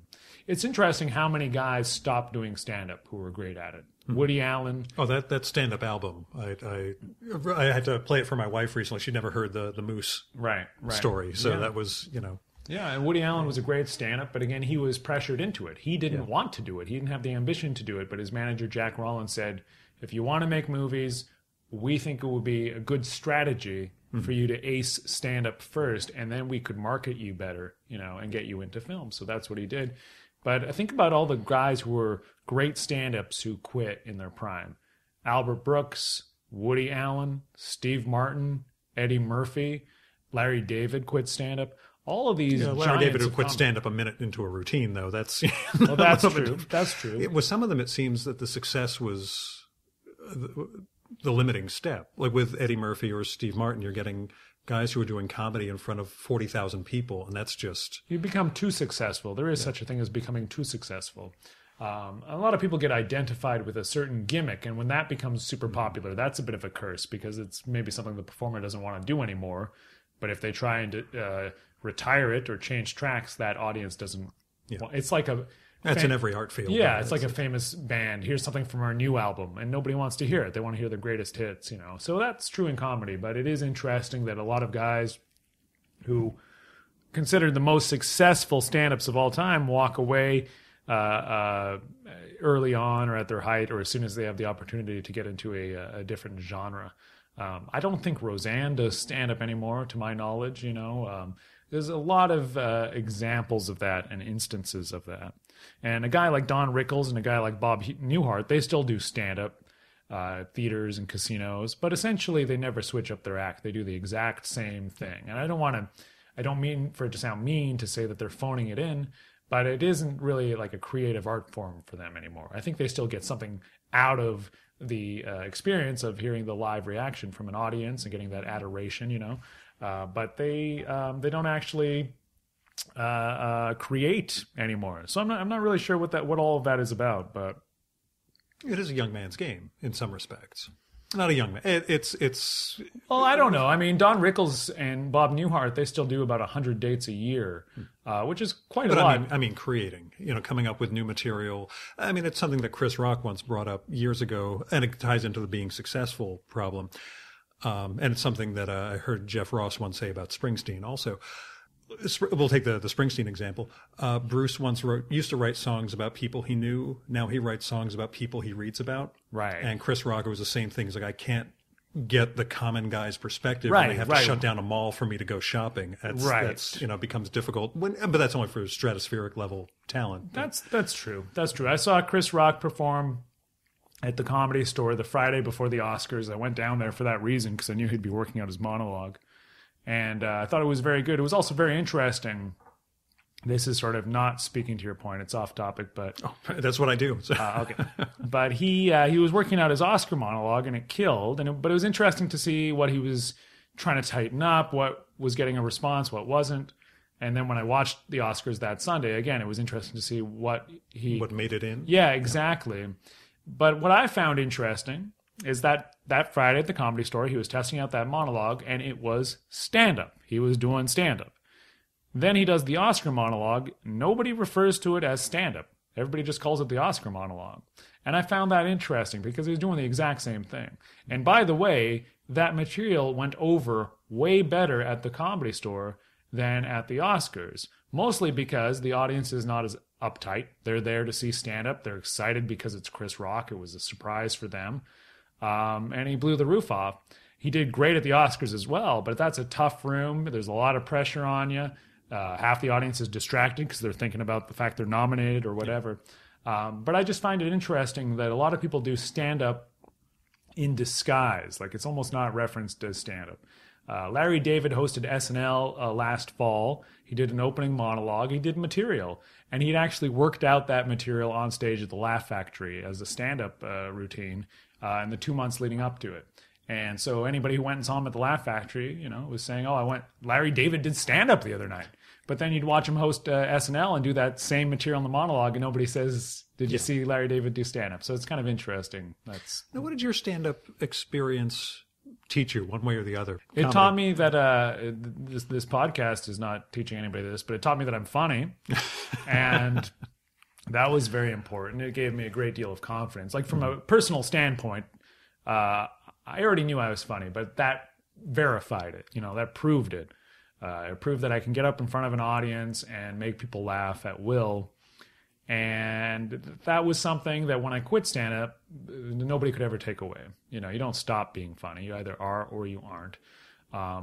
It's interesting how many guys stopped doing stand-up who were great at it. Woody Allen. Oh, that stand-up album. I had to play it for my wife recently. She'd never heard the Moose story, so that was, you know. Yeah, and Woody Allen was a great stand-up, but again, he was pressured into it. He didn't want to do it. He didn't have the ambition to do it, but his manager, Jack Rollins, said, if you want to make movies, we think it would be a good strategy for you to ace stand-up first, and then we could market you better, you know, and get you into film. So that's what he did. But I think about all the guys who were great stand-ups who quit in their prime. Albert Brooks, Woody Allen, Steve Martin, Eddie Murphy, Larry David quit stand-up. All of these, Larry David would quit stand-up a minute into a routine, though. Well, that's true. That's true. With some of them, it seems that the success was the limiting step. Like with Eddie Murphy or Steve Martin, you're getting guys who are doing comedy in front of 40,000 people, and that's just... You become too successful. There is such a thing as becoming too successful. A lot of people get identified with a certain gimmick, and when that becomes super popular, that's a bit of a curse, because it's maybe something the performer doesn't want to do anymore. But if they try and retire it or change tracks, that audience doesn't. Yeah. Well, it's like a. That's in every art field. Yeah, it's like a famous band. Here's something from our new album, and nobody wants to hear it. They want to hear the greatest hits, you know. So that's true in comedy, but it is interesting that a lot of guys who considered the most successful stand-ups of all time walk away early on or at their height or as soon as they have the opportunity to get into a different genre. I don't think Roseanne does stand-up anymore, to my knowledge, you know. There's a lot of examples of that and instances of that. And a guy like Don Rickles and a guy like Bob Newhart, they still do stand-up theaters and casinos, but essentially they never switch up their act. They do the exact same thing. And I don't mean for it to sound mean to say that they're phoning it in, but it isn't really like a creative art form for them anymore. I think they still get something out of the experience of hearing the live reaction from an audience and getting that adoration, you know. But they don't actually create anymore. So I'm not really sure what all of that is about. But it is a young man's game in some respects. Not a young man. It's. Well, I don't know. I mean, Don Rickles and Bob Newhart, they still do about 100 dates a year, which is quite a lot. I mean, creating, you know, coming up with new material. I mean, it's something that Chris Rock once brought up years ago, and it ties into the being successful problem. And it's something that I heard Jeff Ross once say about Springsteen also. We'll take the Springsteen example. Bruce once used to write songs about people he knew. Now he writes songs about people he reads about. Right. And Chris Rock was the same thing. He's like, I can't get the common guy's perspective when they have to shut down a mall for me to go shopping. That's you know, becomes difficult. But that's only for stratospheric level talent. That's true. That's true. I saw Chris Rock perform at the Comedy Store the Friday before the Oscars. I went down there for that reason because I knew he'd be working out his monologue. And I thought it was very good. It was also very interesting. This is sort of not speaking to your point. It's off topic, but... Oh, that's what I do. So. Okay. But he was working out his Oscar monologue, and it killed. But it was interesting to see what he was trying to tighten up, what was getting a response, what wasn't. And then when I watched the Oscars that Sunday, again, it was interesting to see what he... What made it in. Yeah, exactly. Yeah. But what I found interesting is that Friday at the Comedy Store, he was testing out that monologue, and it was stand-up. He was doing stand-up. Then he does the Oscar monologue. Nobody refers to it as stand-up. Everybody just calls it the Oscar monologue. And I found that interesting because he was doing the exact same thing. And by the way, that material went over way better at the Comedy Store than at the Oscars, mostly because the audience is not as uptight. They're there to see stand-up. They're excited because it's Chris Rock. It was a surprise for them. And he blew the roof off. He did great at the Oscars as well, but that's a tough room. There's a lot of pressure on you. Half the audience is distracted because they're thinking about the fact they're nominated or whatever. But I just find it interesting that a lot of people do stand-up in disguise. Like, it's almost not referenced as stand-up. Larry David hosted SNL last fall. He did an opening monologue. He did material. And he'd actually worked out that material on stage at the Laugh Factory as a stand-up routine in the 2 months leading up to it. And so anybody who went and saw him at the Laugh Factory, you know, was saying, Larry David did stand-up the other night. But then you'd watch him host SNL and do that same material in the monologue, and nobody says, did you see Larry David do stand-up? So it's kind of interesting. Now, what did your stand-up experience teach you one way or the other? Comedy. It taught me that this podcast is not teaching anybody this, but it taught me that I'm funny, and that was very important. It gave me a great deal of confidence. Like, from a personal standpoint, I already knew I was funny, but that verified it. You know, that proved it. It proved that I can get up in front of an audience and make people laugh at will. And that was something that when I quit stand-up, nobody could ever take away. You know, you don't stop being funny. You either are or you aren't.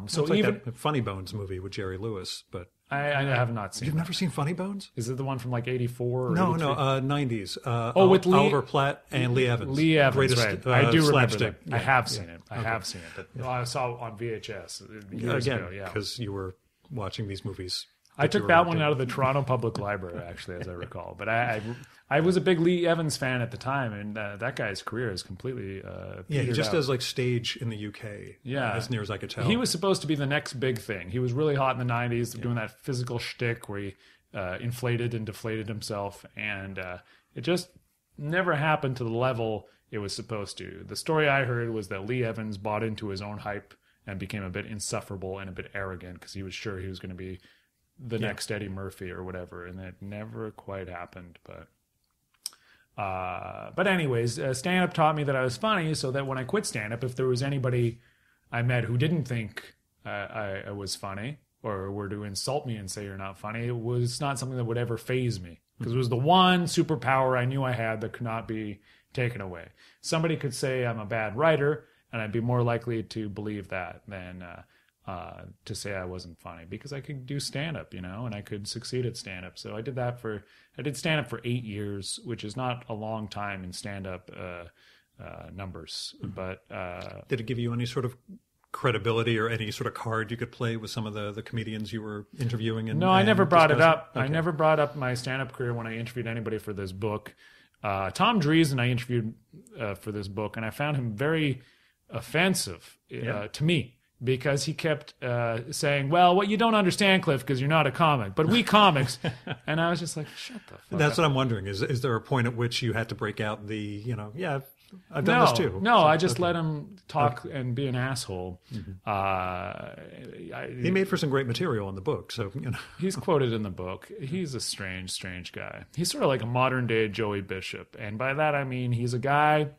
So it's like even that Funny Bones movie with Jerry Lewis, but I have not seen. You've never seen Funny Bones? Is it the one from like '84? No, 83? No, '90s. With Oliver Platt and Lee Evans. Lee Evans, greatest, right? I do remember that. Yeah. I have seen it. I have seen it. But I saw it on VHS years ago. Yeah, because you were watching these movies. I took that one out of the Toronto Public Library, actually, as I recall. But I was a big Lee Evans fan at the time, and that guy's career is completely he just does like stage in the UK, as near as I could tell. He was supposed to be the next big thing. He was really hot in the 90s, doing that physical shtick where he inflated and deflated himself, and it just never happened to the level it was supposed to. The story I heard was that Lee Evans bought into his own hype and became a bit insufferable and a bit arrogant because he was sure he was going to be the next Eddie Murphy or whatever, and it never quite happened. But anyways, stand-up taught me that I was funny, so that when I quit stand-up, if there was anybody I met who didn't think I was funny or were to insult me and say you're not funny, it was not something that would ever faze me, because it was the one superpower I knew I had that could not be taken away. Somebody could say I'm a bad writer, and I'd be more likely to believe that than to say I wasn't funny, because I could do stand-up, you know, and I could succeed at stand-up. So I did stand-up for 8 years, which is not a long time in stand-up numbers. But did it give you any sort of credibility or any sort of card you could play with some of the comedians you were interviewing? And, no, I never brought it up. Okay. I never brought up my stand-up career when I interviewed anybody for this book. Tom Dreesen I interviewed for this book, and I found him very offensive to me, because he kept saying, well, what you don't understand, Kliph, because you're not a comic, but we comics. And I was just like, shut the fuck That's up. What I'm wondering. Is there a point at which you had to break out the, you know, I've done this too. No, so, I just let him talk and be an asshole. Mm-hmm. He made for some great material in the book. So, you know. He's quoted in the book. He's a strange, strange guy. He's sort of like a modern day Joey Bishop. And by that, I mean, he's a guy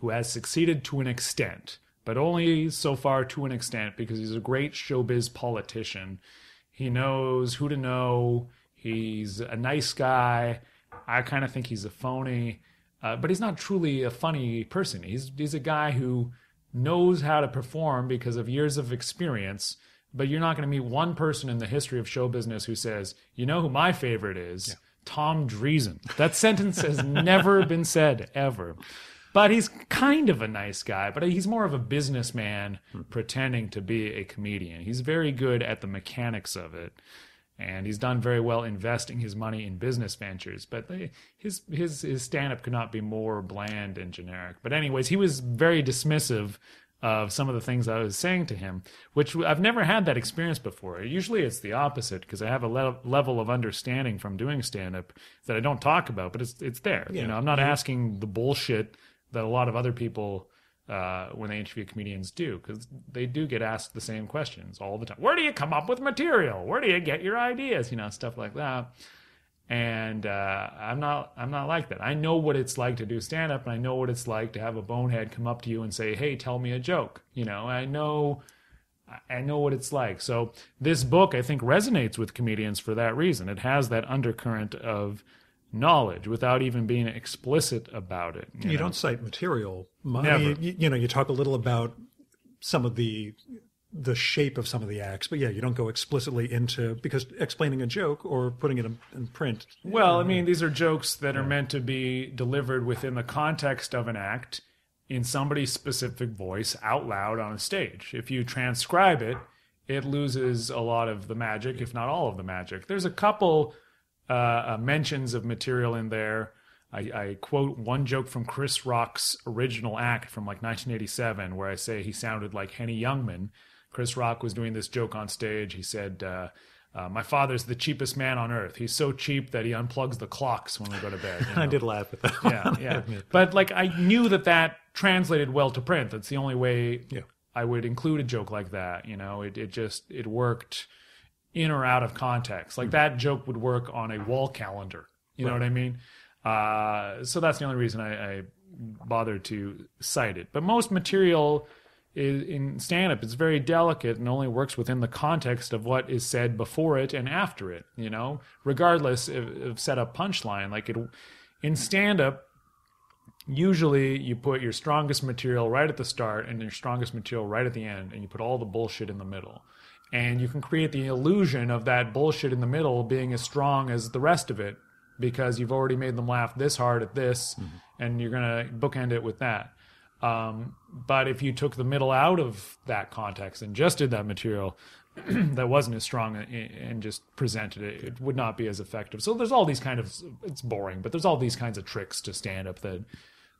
who has succeeded to an extent, but only so far to an extent, because he's a great showbiz politician. He knows who to know. He's a nice guy. I kind of think he's a phony, but he's not truly a funny person. He's a guy who knows how to perform because of years of experience, but you're not going to meet one person in the history of show business who says, you know who my favorite is? Yeah. Tom Dreesen. That sentence has never been said, ever. But he's kind of a nice guy, but he's more of a businessman pretending to be a comedian. He's very good at the mechanics of it, and he's done very well investing his money in business ventures. But his stand-up could not be more bland and generic. But anyways, he was very dismissive of some of the things I was saying to him, which I've never had that experience before. Usually it's the opposite, because I have a level of understanding from doing stand-up that I don't talk about, but it's there. Yeah. You know, I'm not asking the bullshit that a lot of other people, when they interview comedians, do, because they do get asked the same questions all the time. Where do you come up with material? Where do you get your ideas? You know, stuff like that. And I'm not like that. I know what it's like to do stand-up, and I know what it's like to have a bonehead come up to you and say, hey, tell me a joke. You know, I know what it's like. So this book, I think, resonates with comedians for that reason. It has that undercurrent of knowledge without even being explicit about it. You don't cite material. You talk a little about some of the shape of some of the acts, but you don't go explicitly into, because explaining a joke or putting it in print. Well, I mean, these are jokes that are meant to be delivered within the context of an act in somebody's specific voice out loud on a stage. If you transcribe it, it loses a lot of the magic, if not all of the magic. There's a couple mentions of material in there. I quote one joke from Chris Rock's original act from like 1987, where I say he sounded like Henny Youngman. Chris Rock was doing this joke on stage. He said, my father's the cheapest man on earth. He's so cheap that he unplugs the clocks when we go to bed. You know? I did laugh at that. Yeah. But like, I knew that translated well to print. That's the only way I would include a joke like that. You know, it just worked in or out of context. Like that joke would work on a wall calendar. You know what I mean? So that's the only reason I bothered to cite it. But most material in stand-up is very delicate and only works within the context of what is said before it and after it, you know, regardless of setup punchline. Like in stand-up, usually you put your strongest material right at the start and your strongest material right at the end, and you put all the bullshit in the middle. And you can create the illusion of that bullshit in the middle being as strong as the rest of it, because you've already made them laugh this hard at this, and you're going to bookend it with that. But if you took the middle out of that context and just did that material that wasn't as strong and just presented it, it would not be as effective. So there's all these it's boring, but there's all these kinds of tricks to stand-up that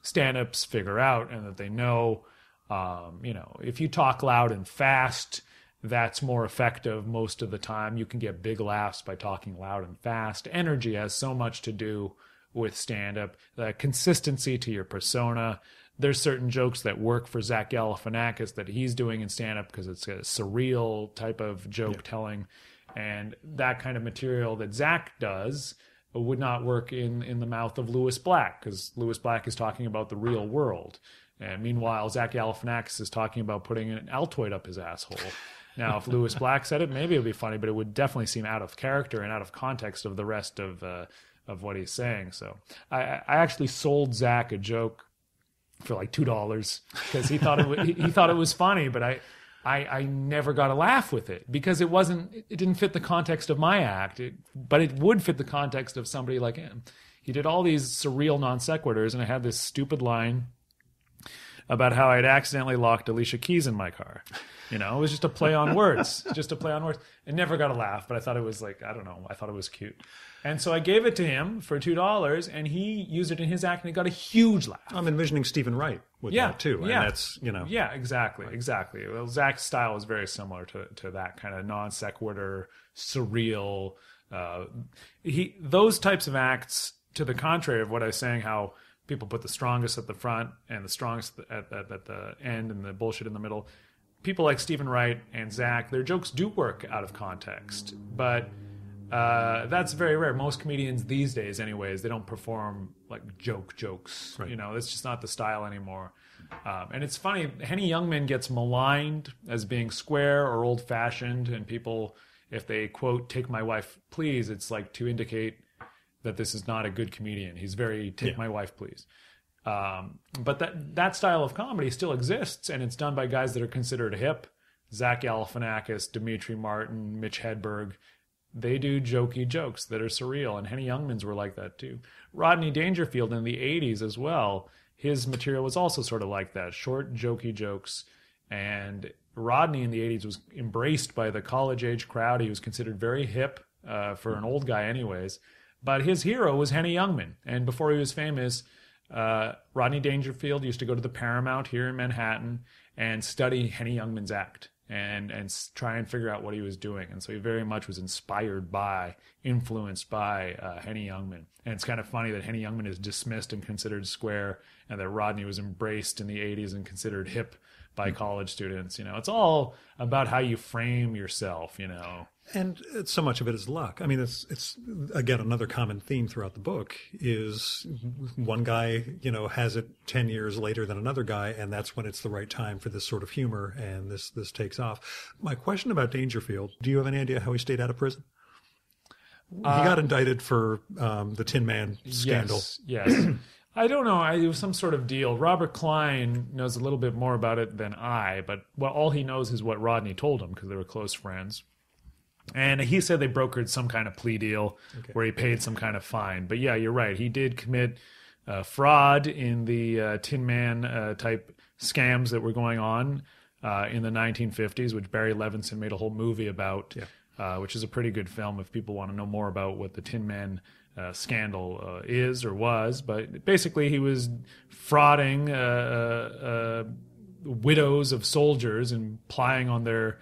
stand-ups figure out and that they know. You know, if you talk loud and fast, that's more effective most of the time. You can get big laughs by talking loud and fast. Energy has so much to do with stand-up. The consistency to your persona. There's certain jokes that work for Zach Galifianakis that he's doing in stand-up because it's a surreal type of joke telling. And that kind of material that Zach does would not work in the mouth of Lewis Black, because Lewis Black is talking about the real world. And meanwhile, Zach Galifianakis is talking about putting an Altoid up his asshole. Now, if Lewis Black said it, maybe it would be funny, but it would definitely seem out of character and out of context of the rest of what he's saying. So I actually sold Zach a joke for like $2 because he thought he thought it was funny, but I never got a laugh with it because it didn't fit the context of my act, but it would fit the context of somebody like him. He did all these surreal non sequiturs, and I had this stupid line about how I'd accidentally locked Alicia Keys in my car. You know, it was just a play on words, It never got a laugh, but I thought it was like, I don't know, I thought it was cute. And so I gave it to him for $2 and he used it in his act and he got a huge laugh. I'm envisioning Stephen Wright with that too. And that's, you know. Yeah, exactly. Right. Exactly. Well, Zach's style is very similar to that kind of non sequitur, surreal. Those types of acts, to the contrary of what I was saying, how people put the strongest at the front and the strongest at the end and the bullshit in the middle. People like Stephen Wright and Zach, their jokes do work out of context, but that's very rare. Most comedians these days, anyways, they don't perform like jokes. Right. You know, that's just not the style anymore. And it's funny, Henny Youngman gets maligned as being square or old-fashioned, and people, if they quote "Take my wife, please," it's like to indicate that this is not a good comedian. He's very "Take my wife, please." But that style of comedy still exists, and it's done by guys that are considered hip. Zach Galifianakis, Dimitri Martin, Mitch Hedberg. They do jokey jokes that are surreal, and Henny Youngman's were like that too. Rodney Dangerfield in the 80s as well, his material was also sort of like that, short jokey jokes. And Rodney in the 80s was embraced by the college-age crowd. He was considered very hip for an old guy anyways. But his hero was Henny Youngman, and before he was famous, Rodney Dangerfield used to go to the Paramount here in Manhattan and study Henny Youngman's act and try and figure out what he was doing. And so he very much was influenced by Henny Youngman. And it's kind of funny that Henny Youngman is dismissed and considered square, and that Rodney was embraced in the 80s and considered hip by college students. You know, it's all about how you frame yourself, you know. And so much of it is luck. I mean, it's again, another common theme throughout the book is one guy, you know, has it 10 years later than another guy, and that's when it's the right time for this sort of humor, and this takes off. My question about Dangerfield, do you have any idea how he stayed out of prison? He got indicted for the Tin Man scandal. Yes. I don't know. It was some sort of deal. Robert Klein knows a little bit more about it than I, but all he knows is what Rodney told him because they were close friends. And he said they brokered some kind of plea deal where he paid some kind of fine. But yeah, you're right. He did commit fraud in the Tin Man type scams that were going on in the 1950s, which Barry Levinson made a whole movie about, which is a pretty good film if people want to know more about what the Tin Man scandal is or was. But basically he was frauding widows of soldiers and plying on their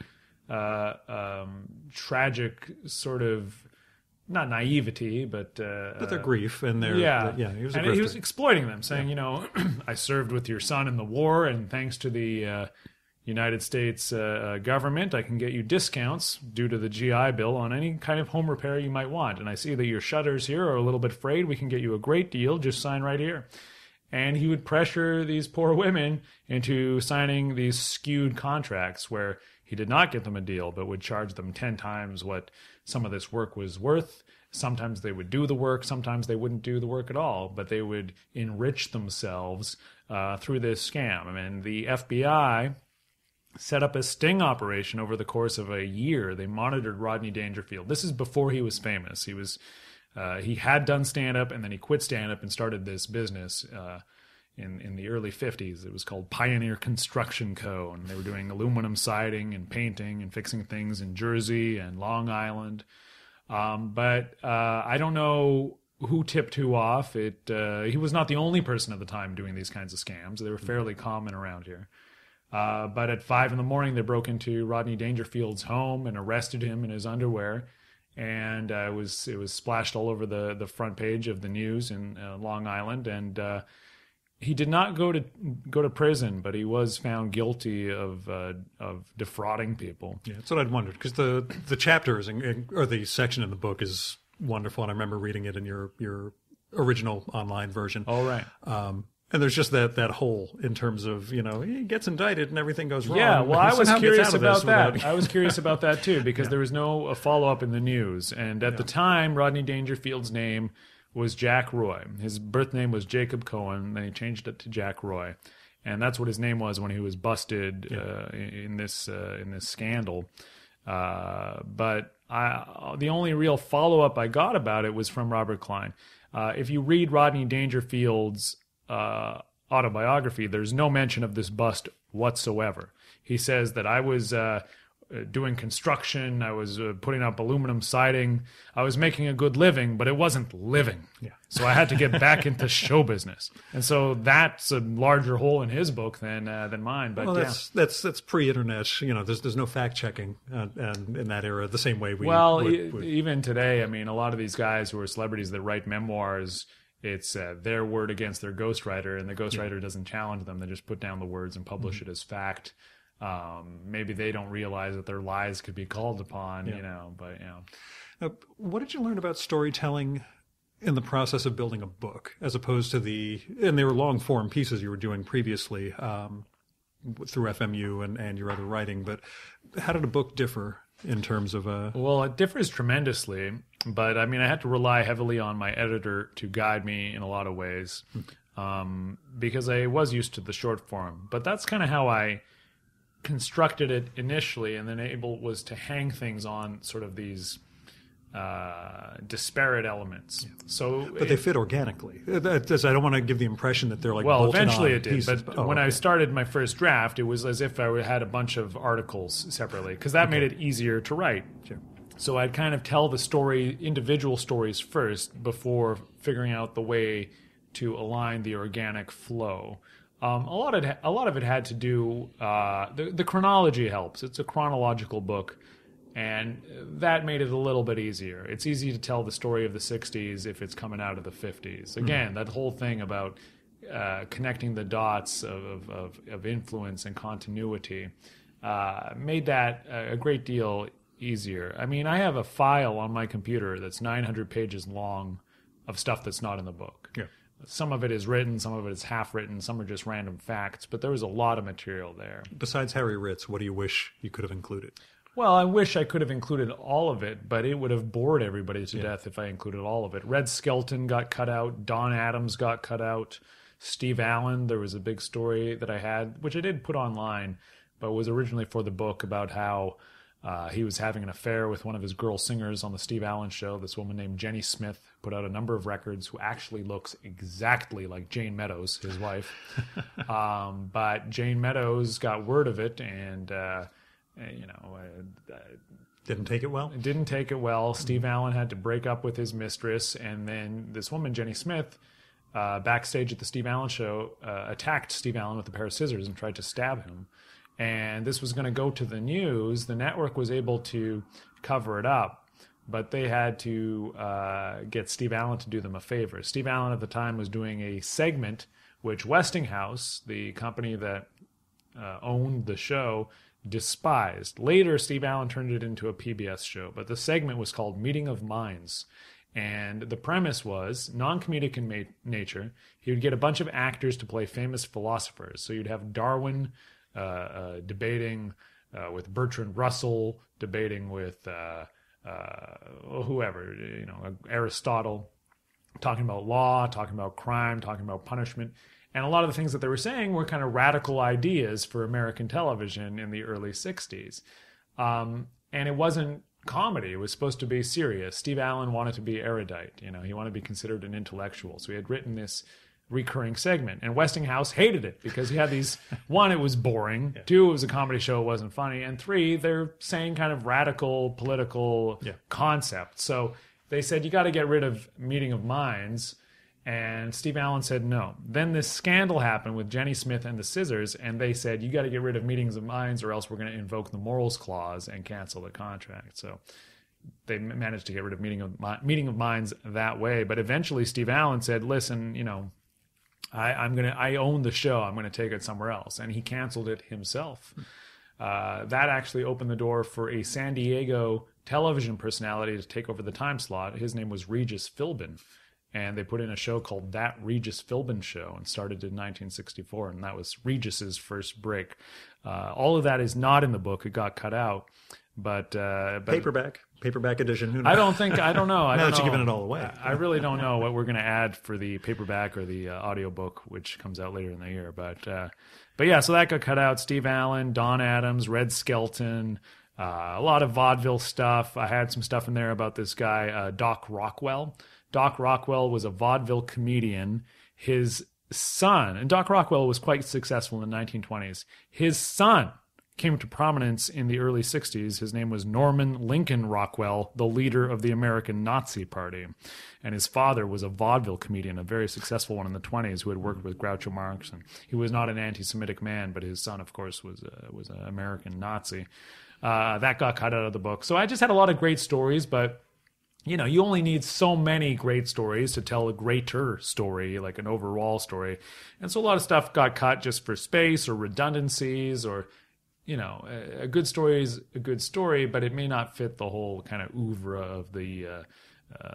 tragic sort of, not naivety, but their grief and their he was exploiting them, saying, you know, I served with your son in the war, and thanks to the United States government, I can get you discounts due to the GI Bill on any kind of home repair you might want. And I see that your shutters here are a little bit frayed. We can get you a great deal. Just sign right here. And he would pressure these poor women into signing these skewed contracts where he did not get them a deal, but would charge them 10 times what some of this work was worth. Sometimes they would do the work. Sometimes they wouldn't do the work at all, but they would enrich themselves through this scam. I mean, the FBI set up a sting operation over the course of a year. They monitored Rodney Dangerfield. This is before he was famous. He was he had done stand-up, and then he quit stand-up and started this business in the early 50s. It was called Pioneer Construction Co., and they were doing aluminum siding and painting and fixing things in Jersey and Long Island. But I don't know who tipped who off. He was not the only person at the time doing these kinds of scams. They were fairly common around here. But at 5 a.m, they broke into Rodney Dangerfield's home and arrested him in his underwear. And it was splashed all over the front page of the news in Long Island. And He did not go to prison, but he was found guilty of defrauding people. Yeah, that's what I'd wondered, because the chapter is or the section in the book is wonderful, and I remember reading it in your original online version. Oh, right. And there's just that hole in terms of, you know, he gets indicted and everything goes wrong. Yeah, well, I was curious about that. I was curious about that too, because there was no follow-up in the news. And at the time, Rodney Dangerfield's name was Jack Roy. His birth name was Jacob Cohen, then he changed it to Jack Roy. And that's what his name was when he was busted in this scandal. But the only real follow-up I got about it was from Robert Klein. If you read Rodney Dangerfield's autobiography, there's no mention of this bust whatsoever. He says that I was doing construction, I was putting up aluminum siding, I was making a good living, but it wasn't living. Yeah. So I had to get back into show business. And so that's a larger hole in his book than mine. But well, that's pre-internet. You know, there's no fact checking and in that era the same way we would. Even today, I mean, a lot of these guys who are celebrities that write memoirs, it's their word against their ghostwriter, and the ghostwriter doesn't challenge them. They just put down the words and publish it as fact. Maybe they don't realize that their lies could be called upon, you know, but, you know. Now, what did you learn about storytelling in the process of building a book, as opposed to and they were long form pieces you were doing previously, through FMU and your other writing, but how did a book differ in terms of Well, it differs tremendously, but I mean, I had to rely heavily on my editor to guide me in a lot of ways, because I was used to the short form, but that's kind of how I constructed it initially, and then was to hang things on sort of these disparate elements. Yeah. So, but they fit organically. I don't want to give the impression that they're like eventually it did. But I started my first draft, it was as if I had a bunch of articles separately, because that made it easier to write. Sure. So I'd kind of tell the story, individual stories first, before figuring out the way to align the organic flow. A lot of it had to do, the chronology helps. It's a chronological book, and that made it a little bit easier. It's easy to tell the story of the 60s if it's coming out of the 50s. Again, that whole thing about connecting the dots of influence and continuity made that a great deal easier. I mean, I have a file on my computer that's 900 pages long of stuff that's not in the book. Yeah. Some of it is written, some of it is half written, some are just random facts, but there was a lot of material there. Besides Harry Ritz, what do you wish you could have included? Well, I wish I could have included all of it, but it would have bored everybody to death if I included all of it. Red Skelton got cut out, Don Adams got cut out, Steve Allen, there was a big story that I had, which I did put online, but was originally for the book about how he was having an affair with one of his girl singers on the Steve Allen show. This woman named Jenny Smith put out a number of records, who actually looks exactly like Jane Meadows, his wife. But Jane Meadows got word of it and, didn't take it well. Steve Allen had to break up with his mistress. And then this woman, Jenny Smith, backstage at the Steve Allen show, attacked Steve Allen with a pair of scissors and tried to stab him. And this was going to go to the news. The network was able to cover it up, but they had to get Steve Allen to do them a favor. Steve Allen at the time was doing a segment which Westinghouse, the company that owned the show, despised. Later, Steve Allen turned it into a PBS show, but the segment was called Meeting of Minds. And the premise was non-comedic in nature. He would get a bunch of actors to play famous philosophers. So you'd have Darwin debating with Bertrand Russell, debating with whoever, you know, Aristotle, talking about law, talking about crime, talking about punishment. And a lot of the things that they were saying were kind of radical ideas for American television in the early 60s. And it wasn't comedy. It was supposed to be serious. Steve Allen wanted to be erudite. You know, he wanted to be considered an intellectual. So he had written this recurring segment, and Westinghouse hated it because he had these one, it was boring, two, it was a comedy show, it wasn't funny, and three, they're saying kind of radical political concepts. So they said, you got to get rid of Meeting of Minds, and Steve Allen said no. Then this scandal happened with Jenny Smith and the scissors, and they said, you got to get rid of Meetings of Minds or else we're going to invoke the Morals Clause and cancel the contract. So they managed to get rid of Meeting of Minds that way, but eventually Steve Allen said, listen, you know, I own the show. I'm going to take it somewhere else. And he canceled it himself. That actually opened the door for a San Diego television personality to take over the time slot. His name was Regis Philbin. And they put in a show called That Regis Philbin Show and started in 1964. And that was Regis's first break. All of that is not in the book. It got cut out. But paperback edition. Who knows? I don't know. I don't know. Now that you're giving it all away. I really don't know what we're going to add for the paperback or the audiobook, which comes out later in the year. But yeah, so that got cut out. Steve Allen, Don Adams, Red Skelton, a lot of vaudeville stuff. I had some stuff in there about this guy, Doc Rockwell. Doc Rockwell was a vaudeville comedian. His son, and Doc Rockwell was quite successful in the 1920s. His son came to prominence in the early 60s. His name was Norman Lincoln Rockwell, the leader of the American Nazi Party. And his father was a vaudeville comedian, a very successful one in the 20s, who had worked with Groucho Marx. And he was not an anti-Semitic man, but his son, of course, was an American Nazi. That got cut out of the book. So I just had a lot of great stories, but you know, you only need so many great stories to tell a greater story, like an overall story. And so a lot of stuff got cut just for space or redundancies or, you know, a good story is a good story, but it may not fit the whole kind of oeuvre of the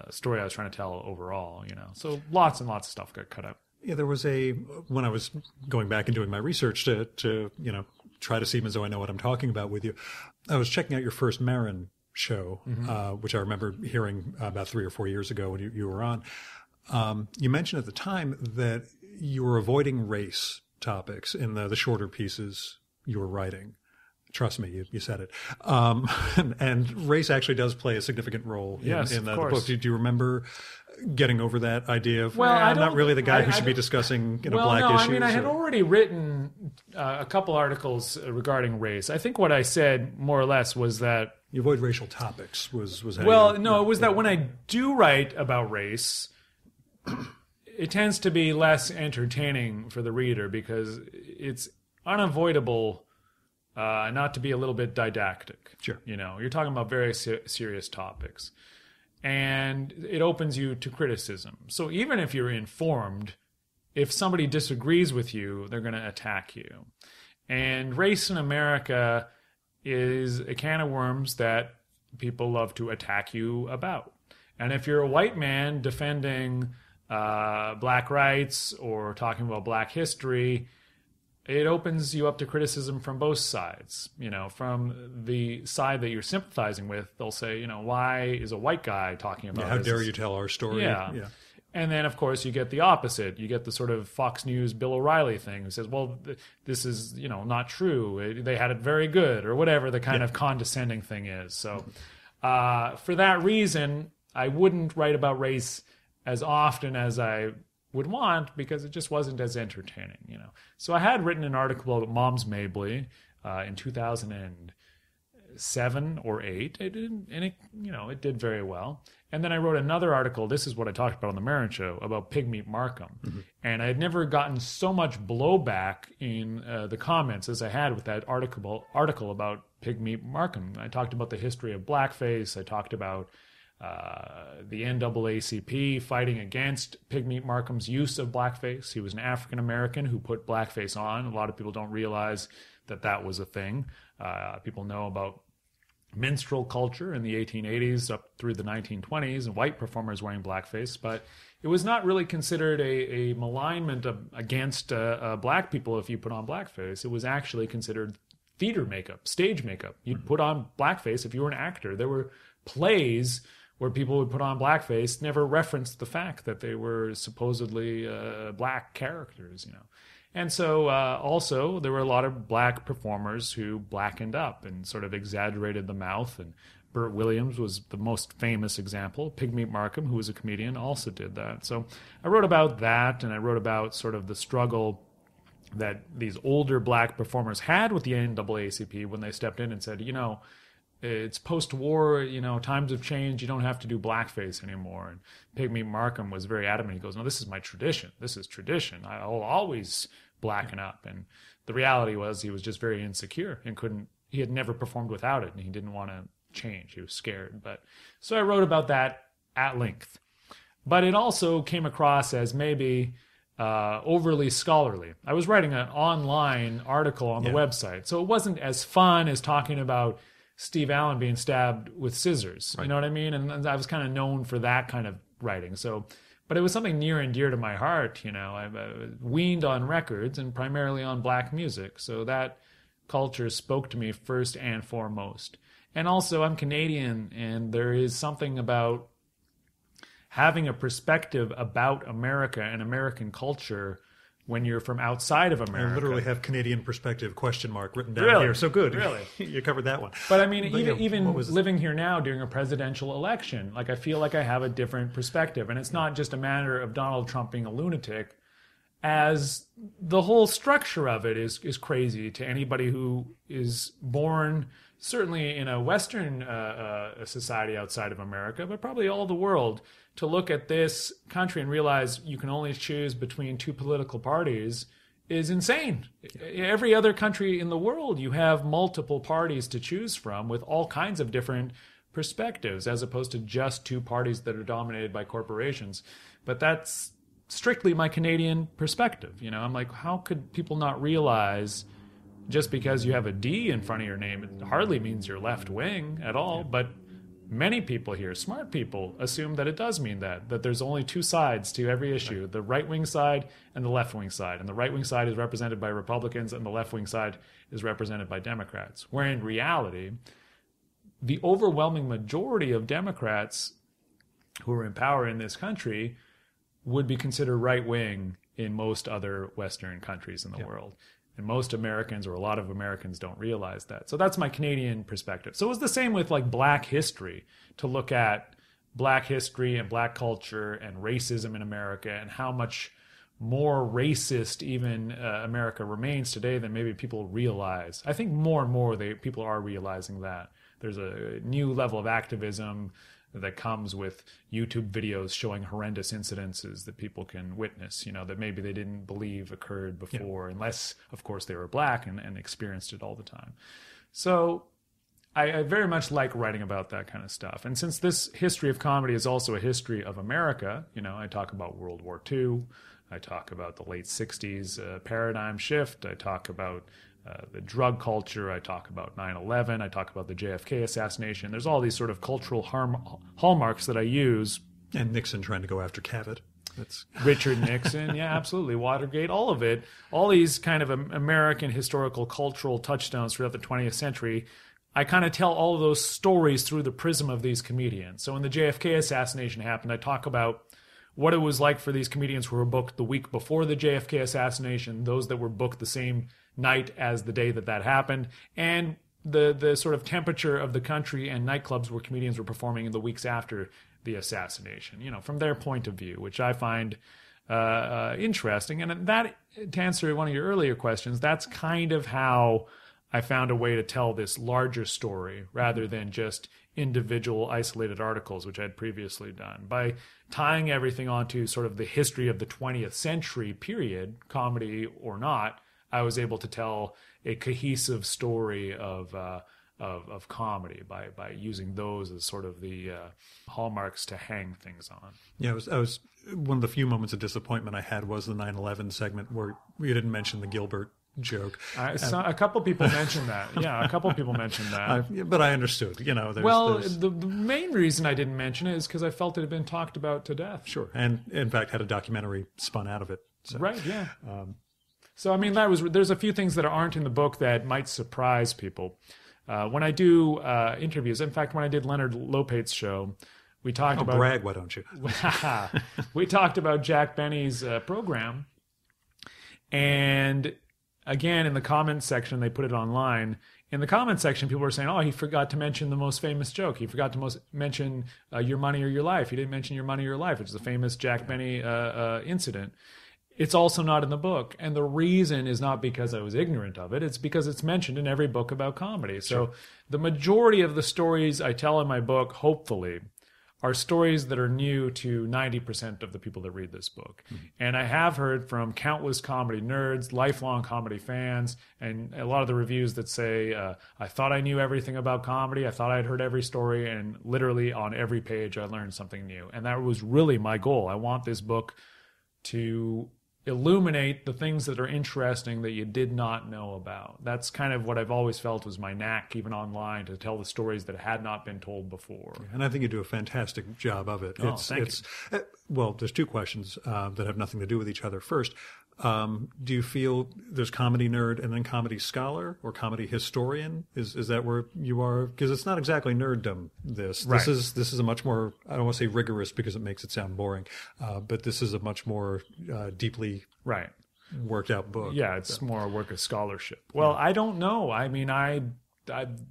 story I was trying to tell overall, you know. So lots and lots of stuff got cut out. Yeah, there was when I was going back and doing my research to you know, try to seem as though I know what I'm talking about with you, I was checking out your first Maron show, mm-hmm. Which I remember hearing about 3 or 4 years ago when you were on. You mentioned at the time that you were avoiding race topics in the shorter pieces you were writing. Trust me, you said it. And race actually does play a significant role in the book. Do you remember getting over that idea of, I'm not really the guy who should be discussing black issues? I had already written a couple articles regarding race. I think what I said more or less was that... You avoid racial topics was how that when I do write about race... it tends to be less entertaining for the reader because it's unavoidable not to be a little bit didactic. Sure. You know, you're talking about very serious topics. And it opens you to criticism. So even if you're informed, if somebody disagrees with you, they're going to attack you. And race in America is a can of worms that people love to attack you about. And if you're a white man defending black rights or talking about black history, it opens you up to criticism from both sides. You know, from the side that you're sympathizing with, they'll say, you know, why is a white guy talking about this? How dare you tell our story? Yeah. And then, of course, you get the opposite. You get the sort of Fox News Bill O'Reilly thing who says, well, this is, you know, not true. They had it very good, or whatever the kind of condescending thing is. So for that reason, I wouldn't write about race as often as I would want, because it just wasn't as entertaining, you know. So I had written an article about Moms Mabley in 2007 or 8. It did very well. And then I wrote another article. This is what I talked about on the Maron Show about Pigmeat Markham, mm-hmm. and I had never gotten so much blowback in the comments as I had with that article about Pigmeat Markham. I talked about the history of blackface. I talked about the NAACP fighting against Pigmeat Markham's use of blackface. He was an African-American who put blackface on. A lot of people don't realize that was a thing. People know about minstrel culture in the 1880s up through the 1920s and white performers wearing blackface, but it was not really considered a malignment against black people if you put on blackface. It was actually considered theater makeup, stage makeup. You'd put on blackface if you were an actor. There were plays where people would put on blackface, never referenced the fact that they were supposedly black characters, you know. And so also there were a lot of black performers who blackened up and sort of exaggerated the mouth. And Burt Williams was the most famous example. Pigmeat Markham, who was a comedian, also did that. So I wrote about that, and I wrote about sort of the struggle that these older black performers had with the NAACP when they stepped in and said, you know, it's post-war, you know, times have changed. You don't have to do blackface anymore. And Pigmeat Markham was very adamant. He goes, no, this is my tradition. This is tradition. I'll always blacken up. And the reality was he was just very insecure and he had never performed without it. And he didn't want to change. He was scared. But so I wrote about that at length. But it also came across as maybe overly scholarly. I was writing an online article on the website, so it wasn't as fun as talking about Steve Allen being stabbed with scissors. You know what I mean? And I was kind of known for that kind of writing. So, but it was something near and dear to my heart. You know, I weaned on records and primarily on black music. So that culture spoke to me first and foremost. And also, I'm Canadian, and there is something about having a perspective about America and American culture when you're from outside of America. I literally have Canadian perspective (?) written down here. So good. Really? You covered that one. But I mean, even living here now during a presidential election, like I feel like I have a different perspective. And it's not just a matter of Donald Trump being a lunatic, as the whole structure of it is crazy to anybody who is born, certainly in a Western society outside of America, but probably all the world, to look at this country and realize you can only choose between two political parties is insane. Yeah. Every other country in the world, you have multiple parties to choose from with all kinds of different perspectives, as opposed to just two parties that are dominated by corporations. But that's strictly my Canadian perspective. You know, I'm like, how could people not realize just because you have a D in front of your name, it hardly means you're left wing at all, but many people here, smart people, assume that it does mean that there's only two sides to every issue, the right-wing side and the left-wing side. And the right-wing side is represented by Republicans and the left-wing side is represented by Democrats, where in reality, the overwhelming majority of Democrats who are in power in this country would be considered right-wing in most other Western countries in the world. And most Americans, or a lot of Americans, don't realize that. So that's my Canadian perspective. So it was the same with like black history, to look at black history and black culture and racism in America and how much more racist even America remains today than maybe people realize. I think more and more people are realizing that. There's a new level of activism that comes with YouTube videos showing horrendous incidences that people can witness, you know, that maybe they didn't believe occurred before, unless, of course, they were black and experienced it all the time. So I very much like writing about that kind of stuff. And since this history of comedy is also a history of America, you know, I talk about World War II. I talk about the late 60s paradigm shift. I talk about the drug culture. I talk about 9/11. I talk about the JFK assassination. There's all these sort of cultural hallmarks that I use. And Nixon trying to go after Cavett. That's Richard Nixon. Yeah, absolutely. Watergate, all of it. All these kind of American historical cultural touchstones throughout the 20th century. I kind of tell all of those stories through the prism of these comedians. So when the JFK assassination happened, I talk about what it was like for these comedians who were booked the week before the JFK assassination, those that were booked the same night as the day that happened, and the sort of temperature of the country and nightclubs where comedians were performing in the weeks after the assassination, you know, from their point of view, which I find interesting. And that, to answer one of your earlier questions, that's kind of how I found a way to tell this larger story rather than just individual isolated articles, which I had previously done, by tying everything onto sort of the history of the 20th century period, comedy or not. I was able to tell a cohesive story of comedy by using those as sort of the hallmarks to hang things on. Yeah, I was one of the few moments of disappointment I had was the 9/11 segment where you didn't mention the Gilbert joke. A couple people mentioned that. Yeah, a couple people mentioned that. But I understood. You know, the main reason I didn't mention it is because I felt it had been talked about to death. Sure, and in fact had a documentary spun out of it. So. Right. Yeah. So, I mean, there's a few things that aren't in the book that might surprise people. When I do interviews, in fact, when I did Leonard Lopate's show, we talked about... brag, why don't you? We talked about Jack Benny's program. And, again, in the comments section, they put it online. In the comments section, people were saying, oh, he forgot to mention the most famous joke. He forgot to mention Your Money or Your Life. He didn't mention Your Money or Your Life, which is a famous Jack Benny incident. It's also not in the book. And the reason is not because I was ignorant of it. It's because it's mentioned in every book about comedy. So the majority of the stories I tell in my book, hopefully, are stories that are new to 90% of the people that read this book. Mm-hmm. And I have heard from countless comedy nerds, lifelong comedy fans, and a lot of the reviews that say, I thought I knew everything about comedy. I thought I'd heard every story. And literally on every page, I learned something new. And that was really my goal. I want this book to illuminate the things that are interesting that you did not know about. That's kind of what I've always felt was my knack, even online, to tell the stories that had not been told before. And I think you do a fantastic job of it. Oh, thank you. Well, there's two questions that have nothing to do with each other. First, do you feel there's comedy nerd and then comedy scholar or comedy historian? Is that where you are? Because it's not exactly nerddom, this. Right. This is a much more, I don't want to say rigorous because it makes it sound boring, but this is a much more deeply worked out book. Yeah, it's more a work of scholarship. Well, yeah. I don't know. I mean, I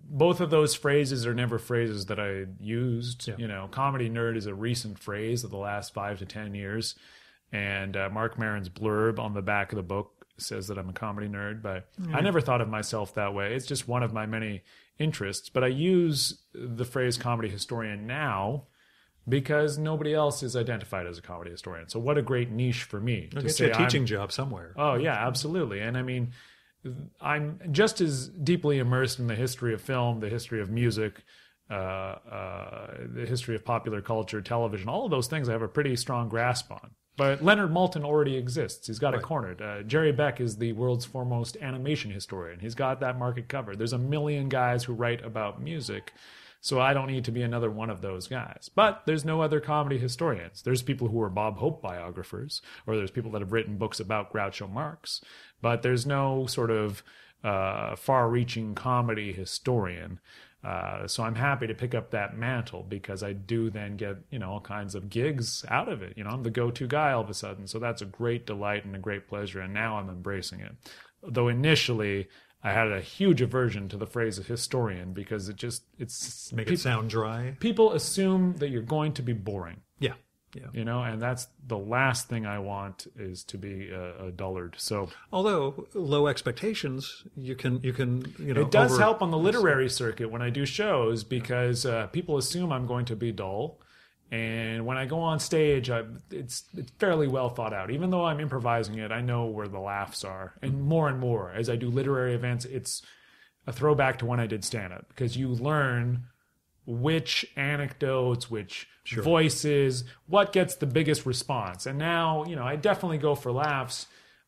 both of those phrases are never phrases that I used. Yeah. You know, comedy nerd is a recent phrase of the last 5 to 10 years. And Mark Maron's blurb on the back of the book says that I'm a comedy nerd, but I never thought of myself that way. It's just one of my many interests. But I use the phrase comedy historian now because nobody else is identified as a comedy historian. So what a great niche for me. I'll get you a teaching job somewhere. Oh, yeah, absolutely. And I mean, I'm just as deeply immersed in the history of film, the history of music, the history of popular culture, television, all of those things I have a pretty strong grasp on. But Leonard Maltin already exists. He's got it cornered. Jerry Beck is the world's foremost animation historian. He's got that market covered. There's a million guys who write about music, so I don't need to be another one of those guys. But there's no other comedy historians. There's people who are Bob Hope biographers, or there's people that have written books about Groucho Marx. But there's no sort of far-reaching comedy historian. So I'm happy to pick up that mantle because I do then get, you know, all kinds of gigs out of it. You know, I'm the go-to guy all of a sudden. So that's a great delight and a great pleasure. And now I'm embracing it. Though initially I had a huge aversion to the phrase historian because it just, it's... Make it sound dry. People assume that you're going to be boring. Yeah. Yeah. You know, and that's the last thing I want is to be a dullard. So, although low expectations, you know, it does help on the literary circuit when I do shows because people assume I'm going to be dull, and when I go on stage, it's fairly well thought out. Even though I'm improvising it, I know where the laughs are, and more as I do literary events, it's a throwback to when I did stand-up because you learn which anecdotes, which voices, what gets the biggest response. And now, you know, I definitely go for laughs.